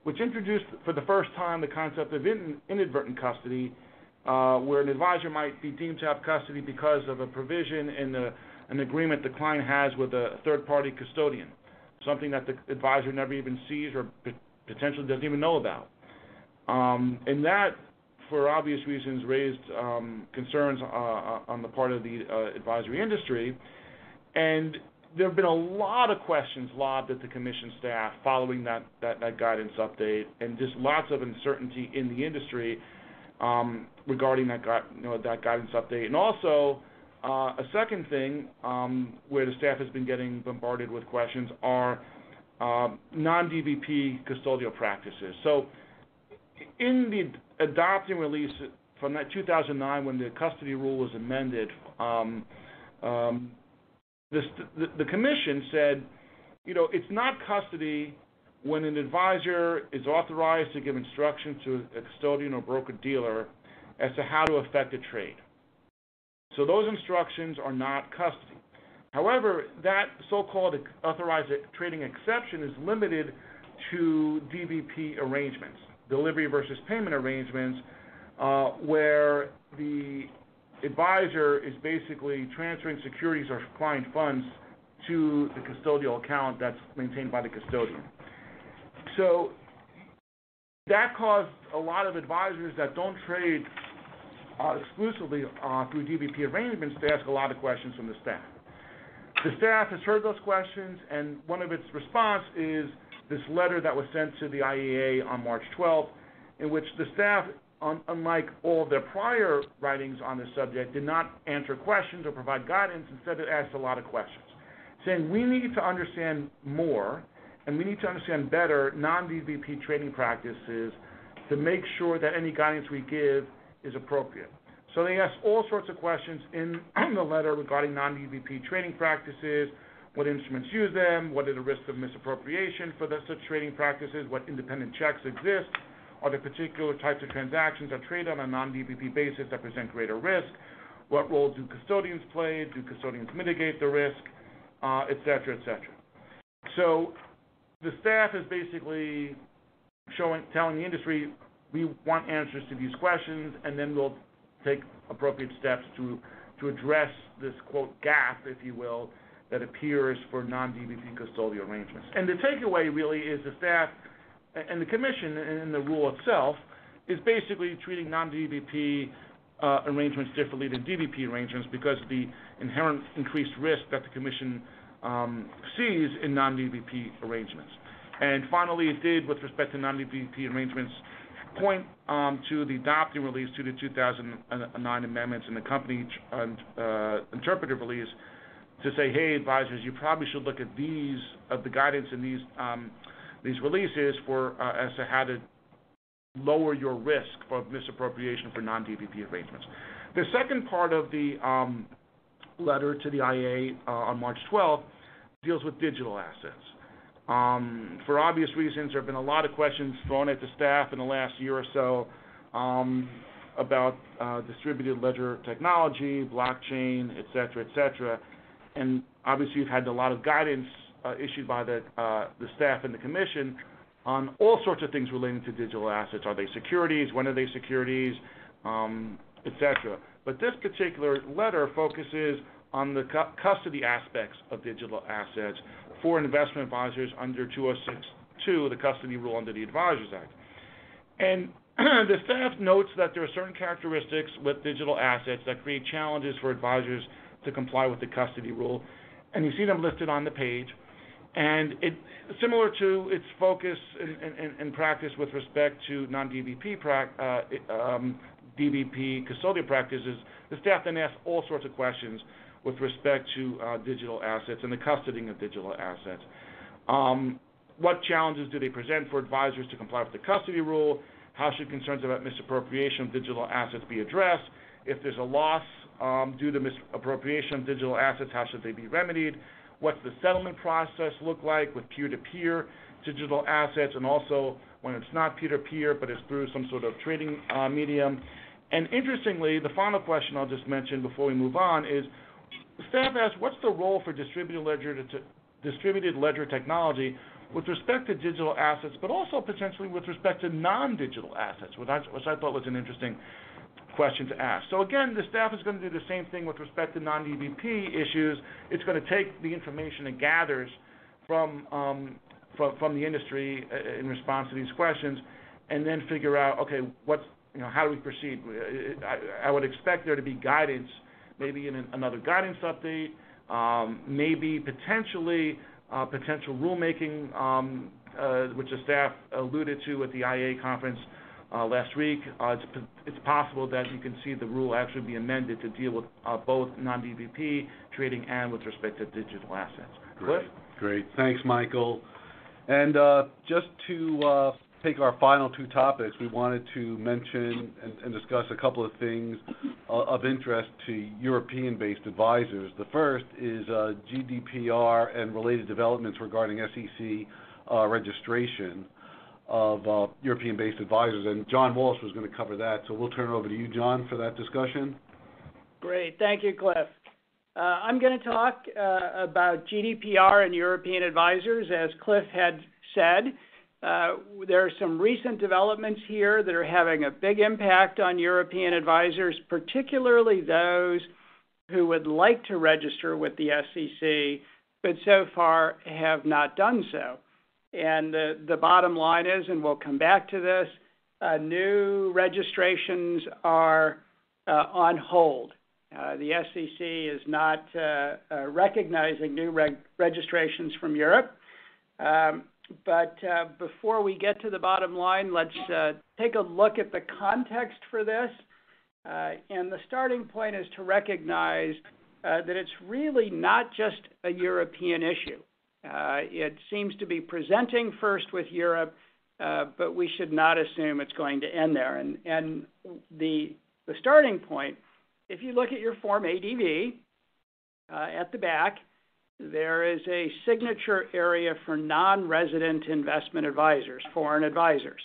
which introduced for the first time the concept of in inadvertent custody, uh, where an advisor might be deemed to have custody because of a provision in the an agreement the client has with a third-party custodian, something that the advisor never even sees or potentially doesn't even know about. Um, and that, for obvious reasons, raised um, concerns uh, on the part of the uh, advisory industry. And there have been a lot of questions lobbed at the Commission staff following that, that, that guidance update, and just lots of uncertainty in the industry um, regarding that, you know, that guidance update. And also, Uh, a second thing um, where the staff has been getting bombarded with questions are uh, non D V P custodial practices. So in the adopting release from that two thousand nine, when the custody rule was amended, um, um, this, the, the Commission said, you know, it's not custody when an advisor is authorized to give instructions to a custodian or broker-dealer as to how to effect a trade. So those instructions are not custody. However, that so-called authorized trading exception is limited to D V P arrangements, delivery versus payment arrangements, uh, where the advisor is basically transferring securities or client funds to the custodial account that's maintained by the custodian. So that caused a lot of advisors that don't trade Uh, exclusively uh, through D V P arrangements to ask a lot of questions from the staff. The staff has heard those questions, and one of its response is this letter that was sent to the I E A on March twelfth, in which the staff, un unlike all of their prior writings on this subject, did not answer questions or provide guidance. Instead, it asked a lot of questions, saying we need to understand more and we need to understand better non D V P trading practices to make sure that any guidance we give is appropriate. So they asked all sorts of questions in the letter regarding non-D V P trading practices, what instruments use them, what are the risks of misappropriation for the, such trading practices, what independent checks exist, are there particular types of transactions that trade on a non-D V P basis that present greater risk, what role do custodians play, do custodians mitigate the risk, uh, et cetera, et cetera. So the staff is basically showing, telling the industry, we want answers to these questions, and then we'll take appropriate steps to, to address this, quote, gap, if you will, that appears for non-D V P custodial arrangements. And the takeaway really is the staff and the commission in the rule itself is basically treating non-D V P uh, arrangements differently than D V P arrangements because of the inherent increased risk that the commission um, sees in non-D V P arrangements. And finally, it did, with respect to non-D V P arrangements, point um, to the adopting release to the two thousand nine amendments and the company uh, interpretive release to say, hey, advisors, you probably should look at these, of the guidance in these um, these releases for uh, as to how to lower your risk for misappropriation for non-D V P arrangements. The second part of the um, letter to the I A uh, on March twelfth deals with digital assets. Um, for obvious reasons, there have been a lot of questions thrown at the staff in the last year or so um, about uh, distributed ledger technology, blockchain, et cetera, et cetera. And obviously, you've had a lot of guidance uh, issued by the, uh, the staff and the commission on all sorts of things relating to digital assets. Are they securities? When are they securities? Um, et cetera. But this particular letter focuses on the cu custody aspects of digital assets for investment advisors under two oh six two, the custody rule under the Advisors Act. And the staff notes that there are certain characteristics with digital assets that create challenges for advisors to comply with the custody rule, and you see them listed on the page. And it, similar to its focus and practice with respect to non-D V P uh, um, D V P custodial practices, the staff then asks all sorts of questions with respect to uh, digital assets and the custodying of digital assets. Um, what challenges do they present for advisors to comply with the custody rule? How should concerns about misappropriation of digital assets be addressed? If there's a loss um, due to misappropriation of digital assets, how should they be remedied? What's the settlement process look like with peer-to-peer digital assets, and also when it's not peer-to-peer, but it's through some sort of trading uh, medium? And interestingly, the final question I'll just mention before we move on is, staff asked, what's the role for distributed ledger, to distributed ledger technology with respect to digital assets, but also potentially with respect to non-digital assets, which I, which I thought was an interesting question to ask. So again, the staff is going to do the same thing with respect to non-D V P issues. It's going to take the information it gathers from, um, from from the industry in response to these questions, and then figure out, okay, what's you know how do we proceed? I, I would expect there to be guidance, maybe in an, another guidance update, um, maybe potentially uh, potential rulemaking, um, uh, which the staff alluded to at the I A conference Uh, last week. Uh, it's, it's possible that you can see the rule actually be amended to deal with uh, both non-D V P trading and with respect to digital assets. Great. Cliff? Great. Thanks, Michael. And uh, just to uh, take our final two topics, we wanted to mention and, and discuss a couple of things uh, of interest to European-based advisors. The first is uh, G D P R and related developments regarding S E C uh, registration of uh, European-based advisors, and John Walsh was going to cover that, so we'll turn it over to you, John, for that discussion. Great. Thank you, Cliff. Uh, I'm going to talk uh, about G D P R and European advisors. As Cliff had said, uh, there are some recent developments here that are having a big impact on European advisors, particularly those who would like to register with the S E C, but so far have not done so. And the, the bottom line is, and we'll come back to this, uh, new registrations are uh, on hold. Uh, the S E C is not uh, uh, recognizing new reg registrations from Europe. Um, but uh, before we get to the bottom line, let's uh, take a look at the context for this. Uh, and the starting point is to recognize uh, that it's really not just a European issue. Uh, it seems to be presenting first with Europe, uh, but we should not assume it's going to end there. And, and the, the starting point if you look at your Form A D V uh, at the back, there is a signature area for non-resident investment advisors, foreign advisors.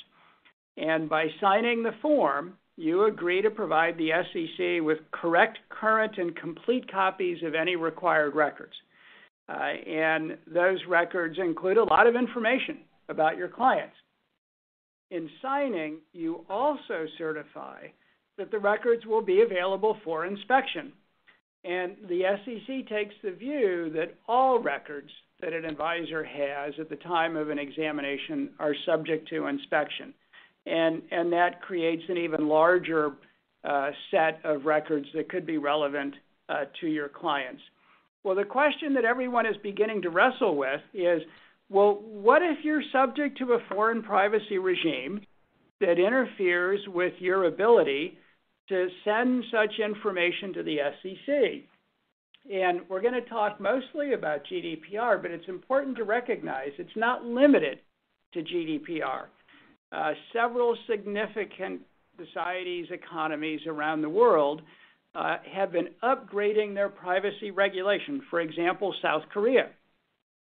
And by signing the form, you agree to provide the S E C with correct, current, and complete copies of any required records. Uh, and those records include a lot of information about your clients. In signing, you also certify that the records will be available for inspection. And the S E C takes the view that all records that an advisor has at the time of an examination are subject to inspection. And, and that creates an even larger uh, set of records that could be relevant uh, to your clients. Well, the question that everyone is beginning to wrestle with is, well, what if you're subject to a foreign privacy regime that interferes with your ability to send such information to the S E C? And we're going to talk mostly about G D P R, but it's important to recognize it's not limited to G D P R. Uh, several significant societies, economies around the world uh, have been upgrading their privacy regulation. For example, South Korea.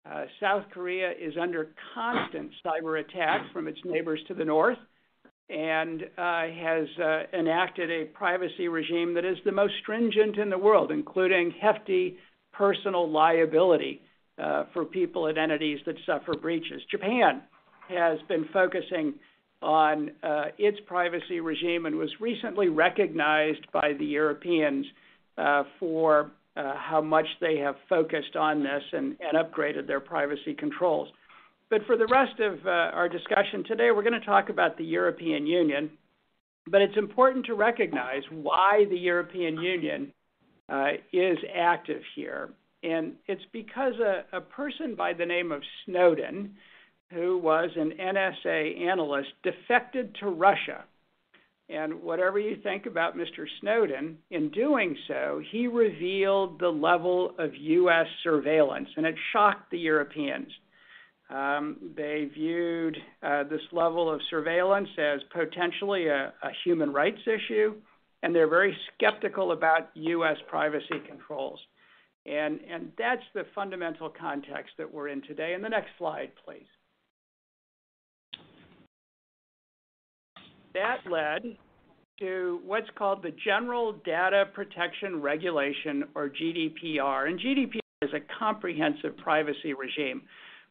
Uh, South Korea is under constant cyber attack from its neighbors to the north and uh, has uh, enacted a privacy regime that is the most stringent in the world, including hefty personal liability uh, for people and entities that suffer breaches. Japan has been focusing on uh, its privacy regime and was recently recognized by the Europeans uh, for uh, how much they have focused on this and, and upgraded their privacy controls. But for the rest of uh, our discussion today, we're going to talk about the European Union. But it's important to recognize why the European Union uh, is active here. And it's because a, a person by the name of Snowden, who was an N S A analyst, defected to Russia. And whatever you think about Mister Snowden, in doing so, he revealed the level of U S surveillance, and it shocked the Europeans. Um, they viewed uh, this level of surveillance as potentially a, a human rights issue, and they're very skeptical about U S privacy controls. And, and that's the fundamental context that we're in today. And the next slide, please. That led to what's called the General Data Protection Regulation, or G D P R. And G D P R is a comprehensive privacy regime.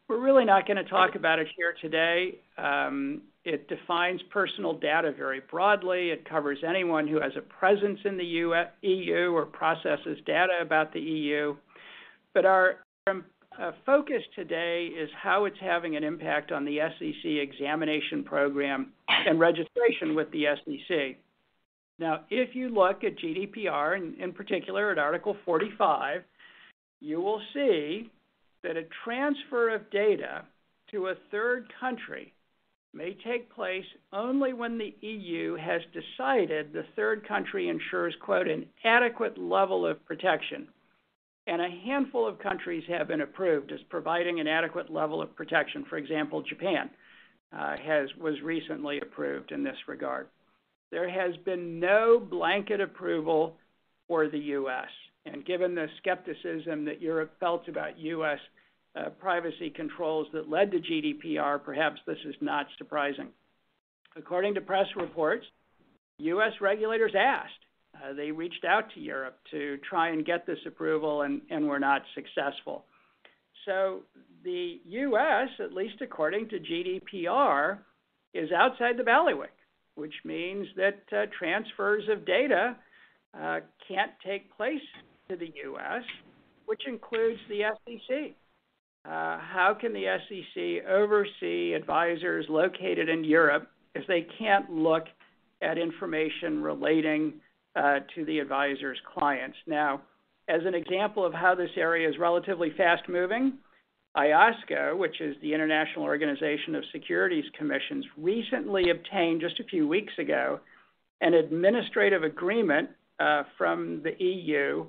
We're really not going to talk about it here today. Um, it defines personal data very broadly. It covers anyone who has a presence in the U S, E U or processes data about the E U. But our uh, focus today is how it's having an impact on the S E C examination program and registration with the S E C. Now, if you look at G D P R, and in particular at Article forty-five, you will see that a transfer of data to a third country may take place only when the E U has decided the third country ensures, quote, an adequate level of protection. And a handful of countries have been approved as providing an adequate level of protection. For example, Japan uh, has, was recently approved in this regard. There has been no blanket approval for the U S And given the skepticism that Europe felt about U S uh, privacy controls that led to G D P R, perhaps this is not surprising. According to press reports, U S regulators asked. Uh, they reached out to Europe to try and get this approval and, and were not successful. So the U S, at least according to G D P R, is outside the bailiwick, which means that uh, transfers of data uh, can't take place to the U S, which includes the S E C. Uh, how can the S E C oversee advisors located in Europe if they can't look at information relating uh, to the advisor's clients? Now, as an example of how this area is relatively fast-moving, I O S C O, which is the International Organization of Securities Commissions, recently obtained, just a few weeks ago, an administrative agreement uh, from the E U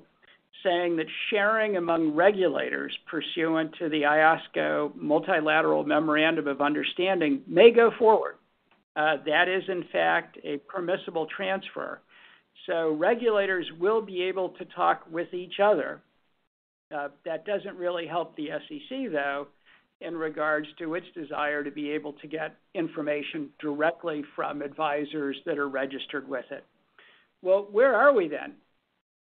saying that sharing among regulators pursuant to the I O S C O Multilateral Memorandum of Understanding may go forward. Uh, that is, in fact, a permissible transfer. So regulators will be able to talk with each other. Uh, that doesn't really help the S E C, though, in regards to its desire to be able to get information directly from advisors that are registered with it. Well, where are we then?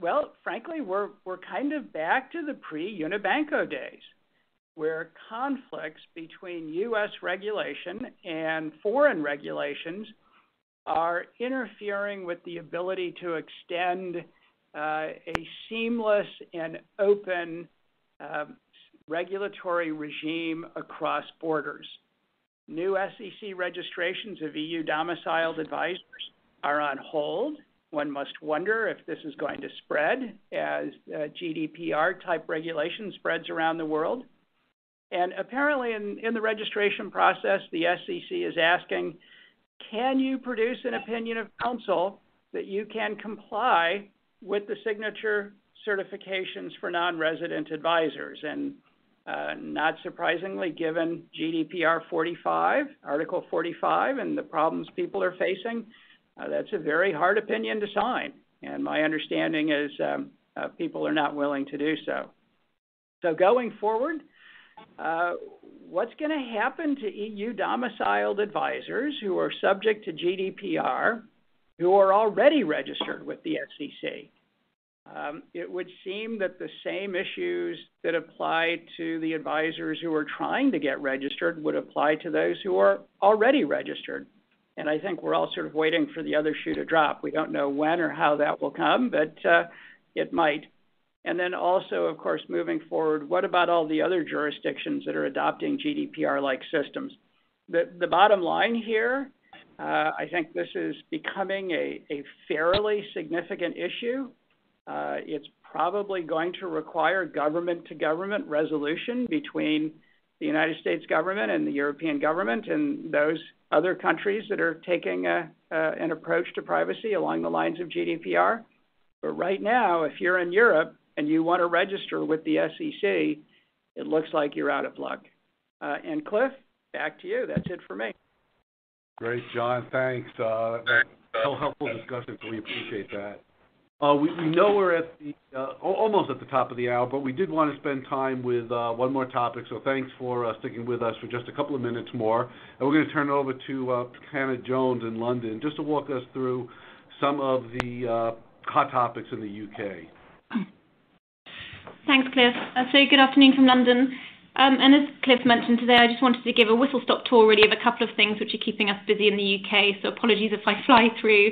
Well, frankly, we're, we're kind of back to the pre-Unibanco days, where conflicts between U S regulation and foreign regulations are interfering with the ability to extend uh, a seamless and open uh, regulatory regime across borders. New S E C registrations of E U domiciled advisors are on hold. One must wonder if this is going to spread as uh, G D P R type regulation spreads around the world. And apparently in, in the registration process, the S E C is asking, can you produce an opinion of counsel that you can comply with the signature certifications for non-resident advisors? And uh, not surprisingly, given G D P R forty-five, Article forty-five, and the problems people are facing, uh, that's a very hard opinion to sign. And my understanding is um, uh, people are not willing to do so. So going forward, Uh, what's going to happen to E U domiciled advisors who are subject to G D P R, who are already registered with the S E C? Um, it would seem that the same issues that apply to the advisors who are trying to get registered would apply to those who are already registered. And I think we're all sort of waiting for the other shoe to drop. We don't know when or how that will come, but uh, it might. And then also, of course, moving forward, what about all the other jurisdictions that are adopting G D P R-like systems? The, the bottom line here, uh, I think this is becoming a, a fairly significant issue. Uh, it's probably going to require government-to-government resolution between the United States government and the European government and those other countries that are taking a, uh, an approach to privacy along the lines of G D P R. But right now, if you're in Europe, and you want to register with the S E C, it looks like you're out of luck. Uh, and Cliff, back to you. That's it for me. Great, John. Thanks. Uh, that's a helpful discussion, so we appreciate that. Uh, we, we know we're at the, uh, almost at the top of the hour, but we did want to spend time with uh, one more topic, so thanks for uh, sticking with us for just a couple of minutes more. And we're going to turn it over to uh, Hannah Jones in London just to walk us through some of the uh, hot topics in the U K. Thanks, Cliff. Uh, so good afternoon from London. Um, and as Cliff mentioned today, I just wanted to give a whistle-stop tour, really, of a couple of things which are keeping us busy in the U K, so apologies if I fly through.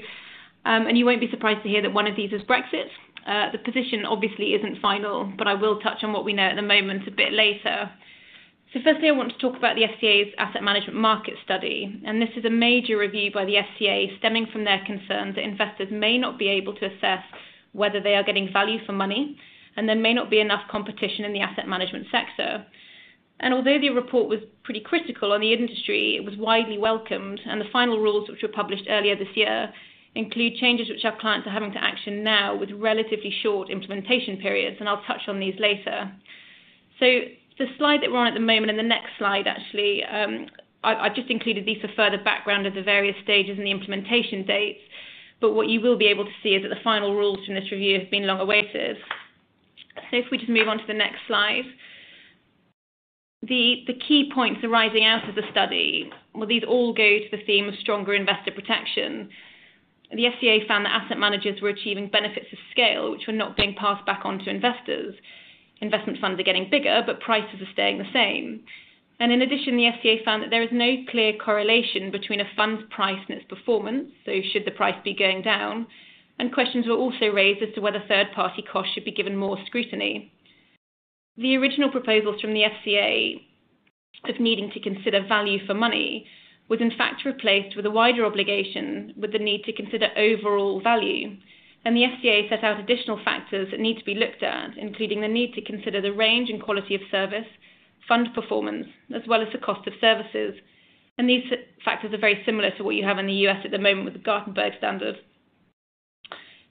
Um, and you won't be surprised to hear that one of these is Brexit. Uh, the position obviously isn't final, but I will touch on what we know at the moment a bit later. So firstly, I want to talk about the F C A's Asset Management Market Study. And this is a major review by the F C A stemming from their concerns that investors may not be able to assess whether they are getting value for money, and there may not be enough competition in the asset management sector. And although the report was pretty critical on the industry, it was widely welcomed, and the final rules, which were published earlier this year, include changes which our clients are having to action now with relatively short implementation periods, and I'll touch on these later. So the slide that we're on at the moment, and the next slide actually, um, I, I've just included these for further background of the various stages and the implementation dates, but what you will be able to see is that the final rules from this review have been long awaited. So if we just move on to the next slide, the, the key points arising out of the study, well, these all go to the theme of stronger investor protection. The F C A found that asset managers were achieving benefits of scale, which were not being passed back on to investors. Investment funds are getting bigger, but prices are staying the same. And in addition, the F C A found that there is no clear correlation between a fund's price and its performance, so should the price be going down, and questions were also raised as to whether third-party costs should be given more scrutiny. The original proposals from the F C A of needing to consider value for money was in fact replaced with a wider obligation with the need to consider overall value. And the F C A set out additional factors that need to be looked at, including the need to consider the range and quality of service, fund performance, as well as the cost of services. And these factors are very similar to what you have in the U S at the moment with the Gartenberg standard.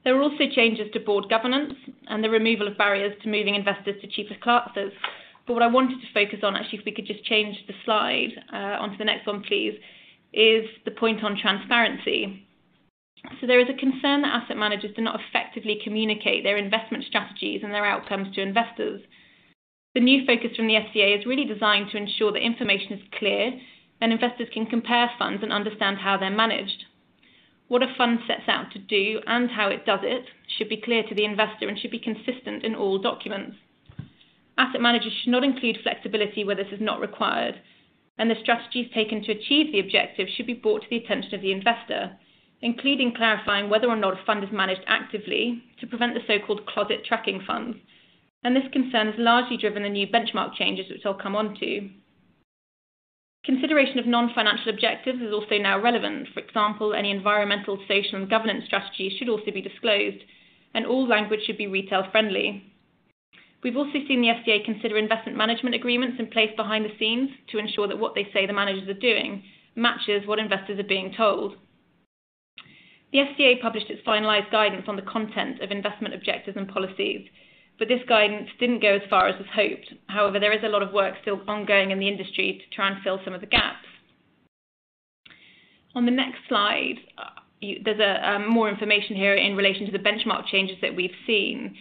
There were also changes to board governance and the removal of barriers to moving investors to cheaper classes. But what I wanted to focus on, actually, if we could just change the slide uh, onto the next one, please, is the point on transparency. So there is a concern that asset managers do not effectively communicate their investment strategies and their outcomes to investors. The new focus from the F C A is really designed to ensure that information is clear and investors can compare funds and understand how they're managed. What a fund sets out to do and how it does it should be clear to the investor and should be consistent in all documents. Asset managers should not include flexibility where this is not required, and the strategies taken to achieve the objective should be brought to the attention of the investor, including clarifying whether or not a fund is managed actively to prevent the so-called closet tracking funds. And this concern has largely driven the new benchmark changes, which I'll come on to. Consideration of non-financial objectives is also now relevant. For example, any environmental, social and governance strategies should also be disclosed, and all language should be retail friendly. We've also seen the F C A consider investment management agreements in place behind the scenes to ensure that what they say the managers are doing matches what investors are being told. The F C A published its finalised guidance on the content of investment objectives and policies, but this guidance didn't go as far as was hoped. However, there is a lot of work still ongoing in the industry to try and fill some of the gaps. On the next slide, you, there's a, um, more information here in relation to the benchmark changes that we've seen.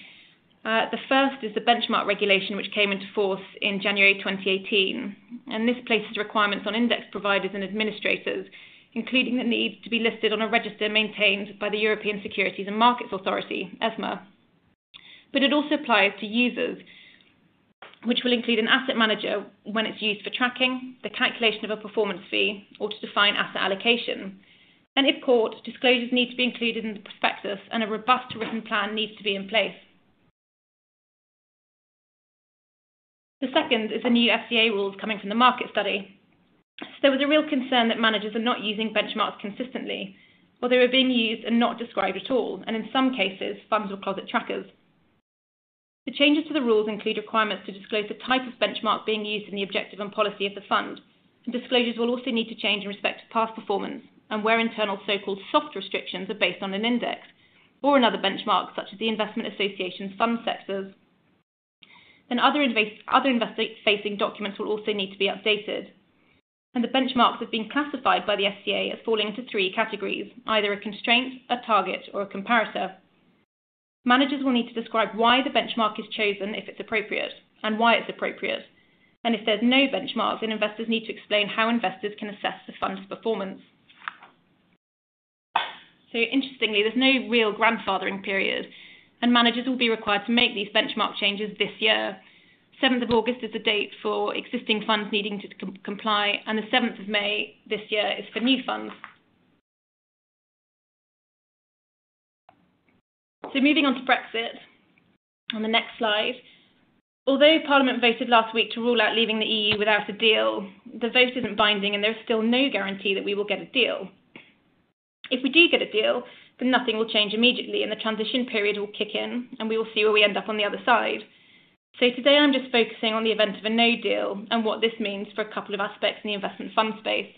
Uh, the first is the benchmark regulation, which came into force in January twenty eighteen, and this places requirements on index providers and administrators, including the need to be listed on a register maintained by the European Securities and Markets Authority, ESMA. But it also applies to users, which will include an asset manager when it's used for tracking, the calculation of a performance fee, or to define asset allocation. And if caught, disclosures need to be included in the prospectus, and a robust written plan needs to be in place. The second is the new F C A rules coming from the market study. So there was a real concern that managers are not using benchmarks consistently, or they were being used and not described at all, and in some cases, funds were closet trackers. The changes to the rules include requirements to disclose the type of benchmark being used in the objective and policy of the fund, and disclosures will also need to change in respect to past performance and where internal so-called soft restrictions are based on an index or another benchmark, such as the investment association's fund sectors. And other, invest other investor-facing documents will also need to be updated. And the benchmarks have been classified by the F C A as falling into three categories, either a constraint, a target, or a comparator. Managers will need to describe why the benchmark is chosen if it's appropriate, and why it's appropriate. And if there's no benchmark, then investors need to explain how investors can assess the fund's performance. So interestingly, there's no real grandfathering period, and managers will be required to make these benchmark changes this year. seventh of August is the date for existing funds needing to com comply, and the seventh of May this year is for new funds. So moving on to Brexit, on the next slide. Although Parliament voted last week to rule out leaving the E U without a deal, the vote isn't binding and there is still no guarantee that we will get a deal. If we do get a deal, then nothing will change immediately and the transition period will kick in and we will see where we end up on the other side. So today I'm just focusing on the event of a no deal and what this means for a couple of aspects in the investment fund space.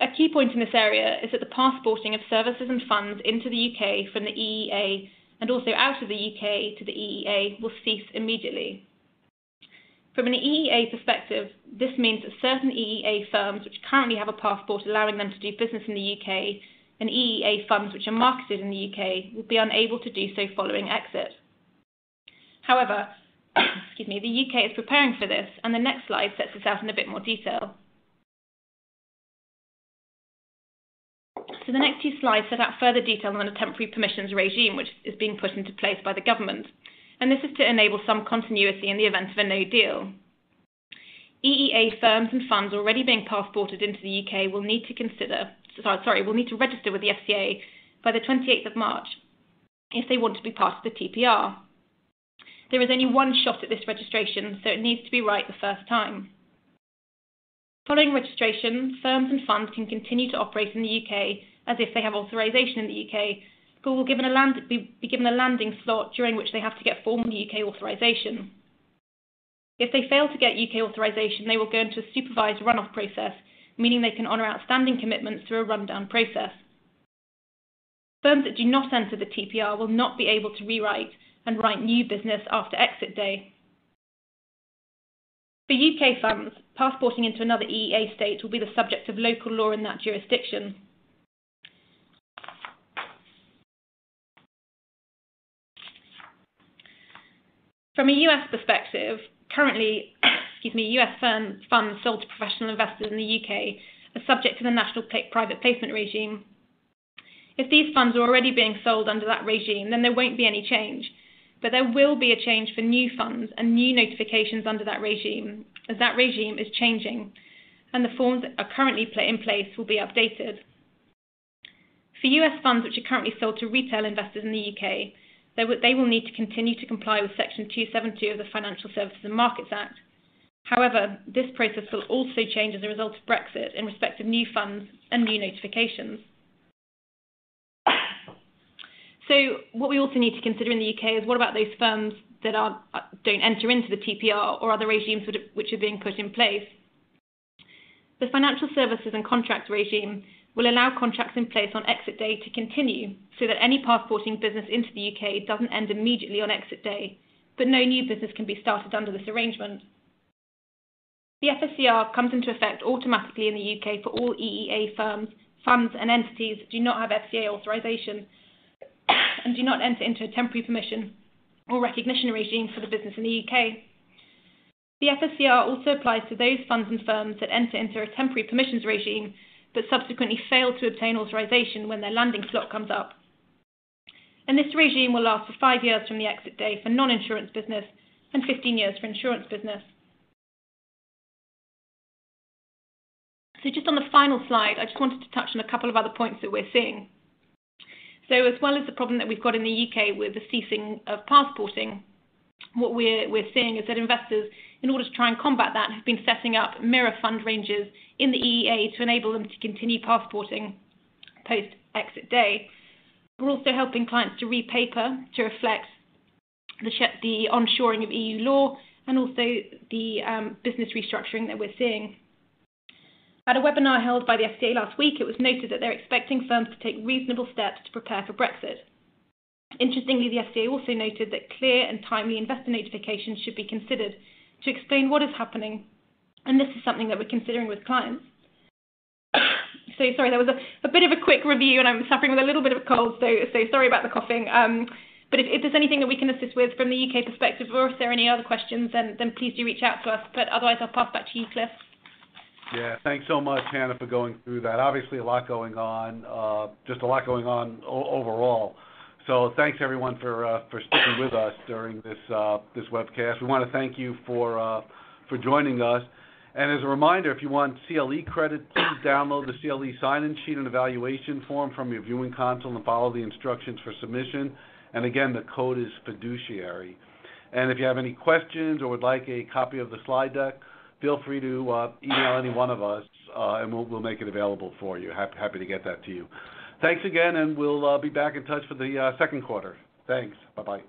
A key point in this area is that the passporting of services and funds into the U K from the E E A and also out of the U K to the E E A will cease immediately. From an E E A perspective, this means that certain E E A firms which currently have a passport allowing them to do business in the U K and E E A funds which are marketed in the U K will be unable to do so following exit. However, excuse me, the U K is preparing for this, and the next slide sets this out in a bit more detail. So the next two slides set out further detail on the temporary permissions regime which is being put into place by the government, and this is to enable some continuity in the event of a no deal. E E A firms and funds already being passported into the U K will need to consider, sorry, will need to register with the F C A by the twenty-eighth of March if they want to be part of the T P R. There is only one shot at this registration, so it needs to be right the first time. Following registration, firms and funds can continue to operate in the U K as if they have authorisation in the U K, but will given a land, be, be given a landing slot during which they have to get formal U K authorisation. If they fail to get U K authorisation, they will go into a supervised run-off process, meaning they can honour outstanding commitments through a run-down process. Firms that do not enter the T P R will not be able to rewrite and write new business after exit day. For U K funds, passporting into another E E A state will be the subject of local law in that jurisdiction. From a U S perspective, currently, excuse me, U S firm funds sold to professional investors in the U K are subject to the national private placement regime. If these funds are already being sold under that regime, then there won't be any change. But there will be a change for new funds and new notifications under that regime, as that regime is changing, and the forms that are currently in place will be updated. For U S funds which are currently sold to retail investors in the U K, they will, they will need to continue to comply with Section two seventy-two of the Financial Services and Markets Act. However, this process will also change as a result of Brexit in respect of new funds and new notifications. So what we also need to consider in the U K is what about those firms that are, don't enter into the T P R or other regimes which are being put in place? The Financial Services and Contracts regime will allow contracts in place on exit day to continue so that any passporting business into the U K doesn't end immediately on exit day, but no new business can be started under this arrangement. The F S C R comes into effect automatically in the U K for all E E A firms, funds and entities that do not have F C A authorisation and do not enter into a temporary permission or recognition regime for the business in the U K. The F S C R also applies to those funds and firms that enter into a temporary permissions regime but subsequently fail to obtain authorisation when their landing slot comes up. And this regime will last for five years from the exit day for non-insurance business and fifteen years for insurance business. So just on the final slide, I just wanted to touch on a couple of other points that we're seeing. So as well as the problem that we've got in the U K with the ceasing of passporting, what we're, we're seeing is that investors, in order to try and combat that, have been setting up mirror fund ranges in the E E A to enable them to continue passporting post-exit day. We're also helping clients to repaper to reflect the, the onshoring of E U law and also the um, business restructuring that we're seeing. At a webinar held by the F C A last week, it was noted that they're expecting firms to take reasonable steps to prepare for Brexit. Interestingly, the F C A also noted that clear and timely investor notifications should be considered to explain what is happening, and this is something that we're considering with clients. So, sorry, there was a, a bit of a quick review, and I'm suffering with a little bit of a cold, so, so sorry about the coughing. Um, but if, if there's anything that we can assist with from the U K perspective, or if there are any other questions, then, then please do reach out to us. But otherwise, I'll pass back to you, Cliff. Yeah, thanks so much, Hannah, for going through that. Obviously, a lot going on, uh, just a lot going on overall. So thanks, everyone, for uh, for sticking with us during this uh, this webcast. We want to thank you for uh, for joining us. And as a reminder, if you want C L E credit, please download the C L E sign-in sheet and evaluation form from your viewing console and follow the instructions for submission. And again, the code is fiduciary. And if you have any questions or would like a copy of the slide deck, feel free to uh, email any one of us, uh, and we'll, we'll make it available for you. Happy, happy to get that to you. Thanks again, and we'll uh, be back in touch for the uh, second quarter. Thanks. Bye-bye.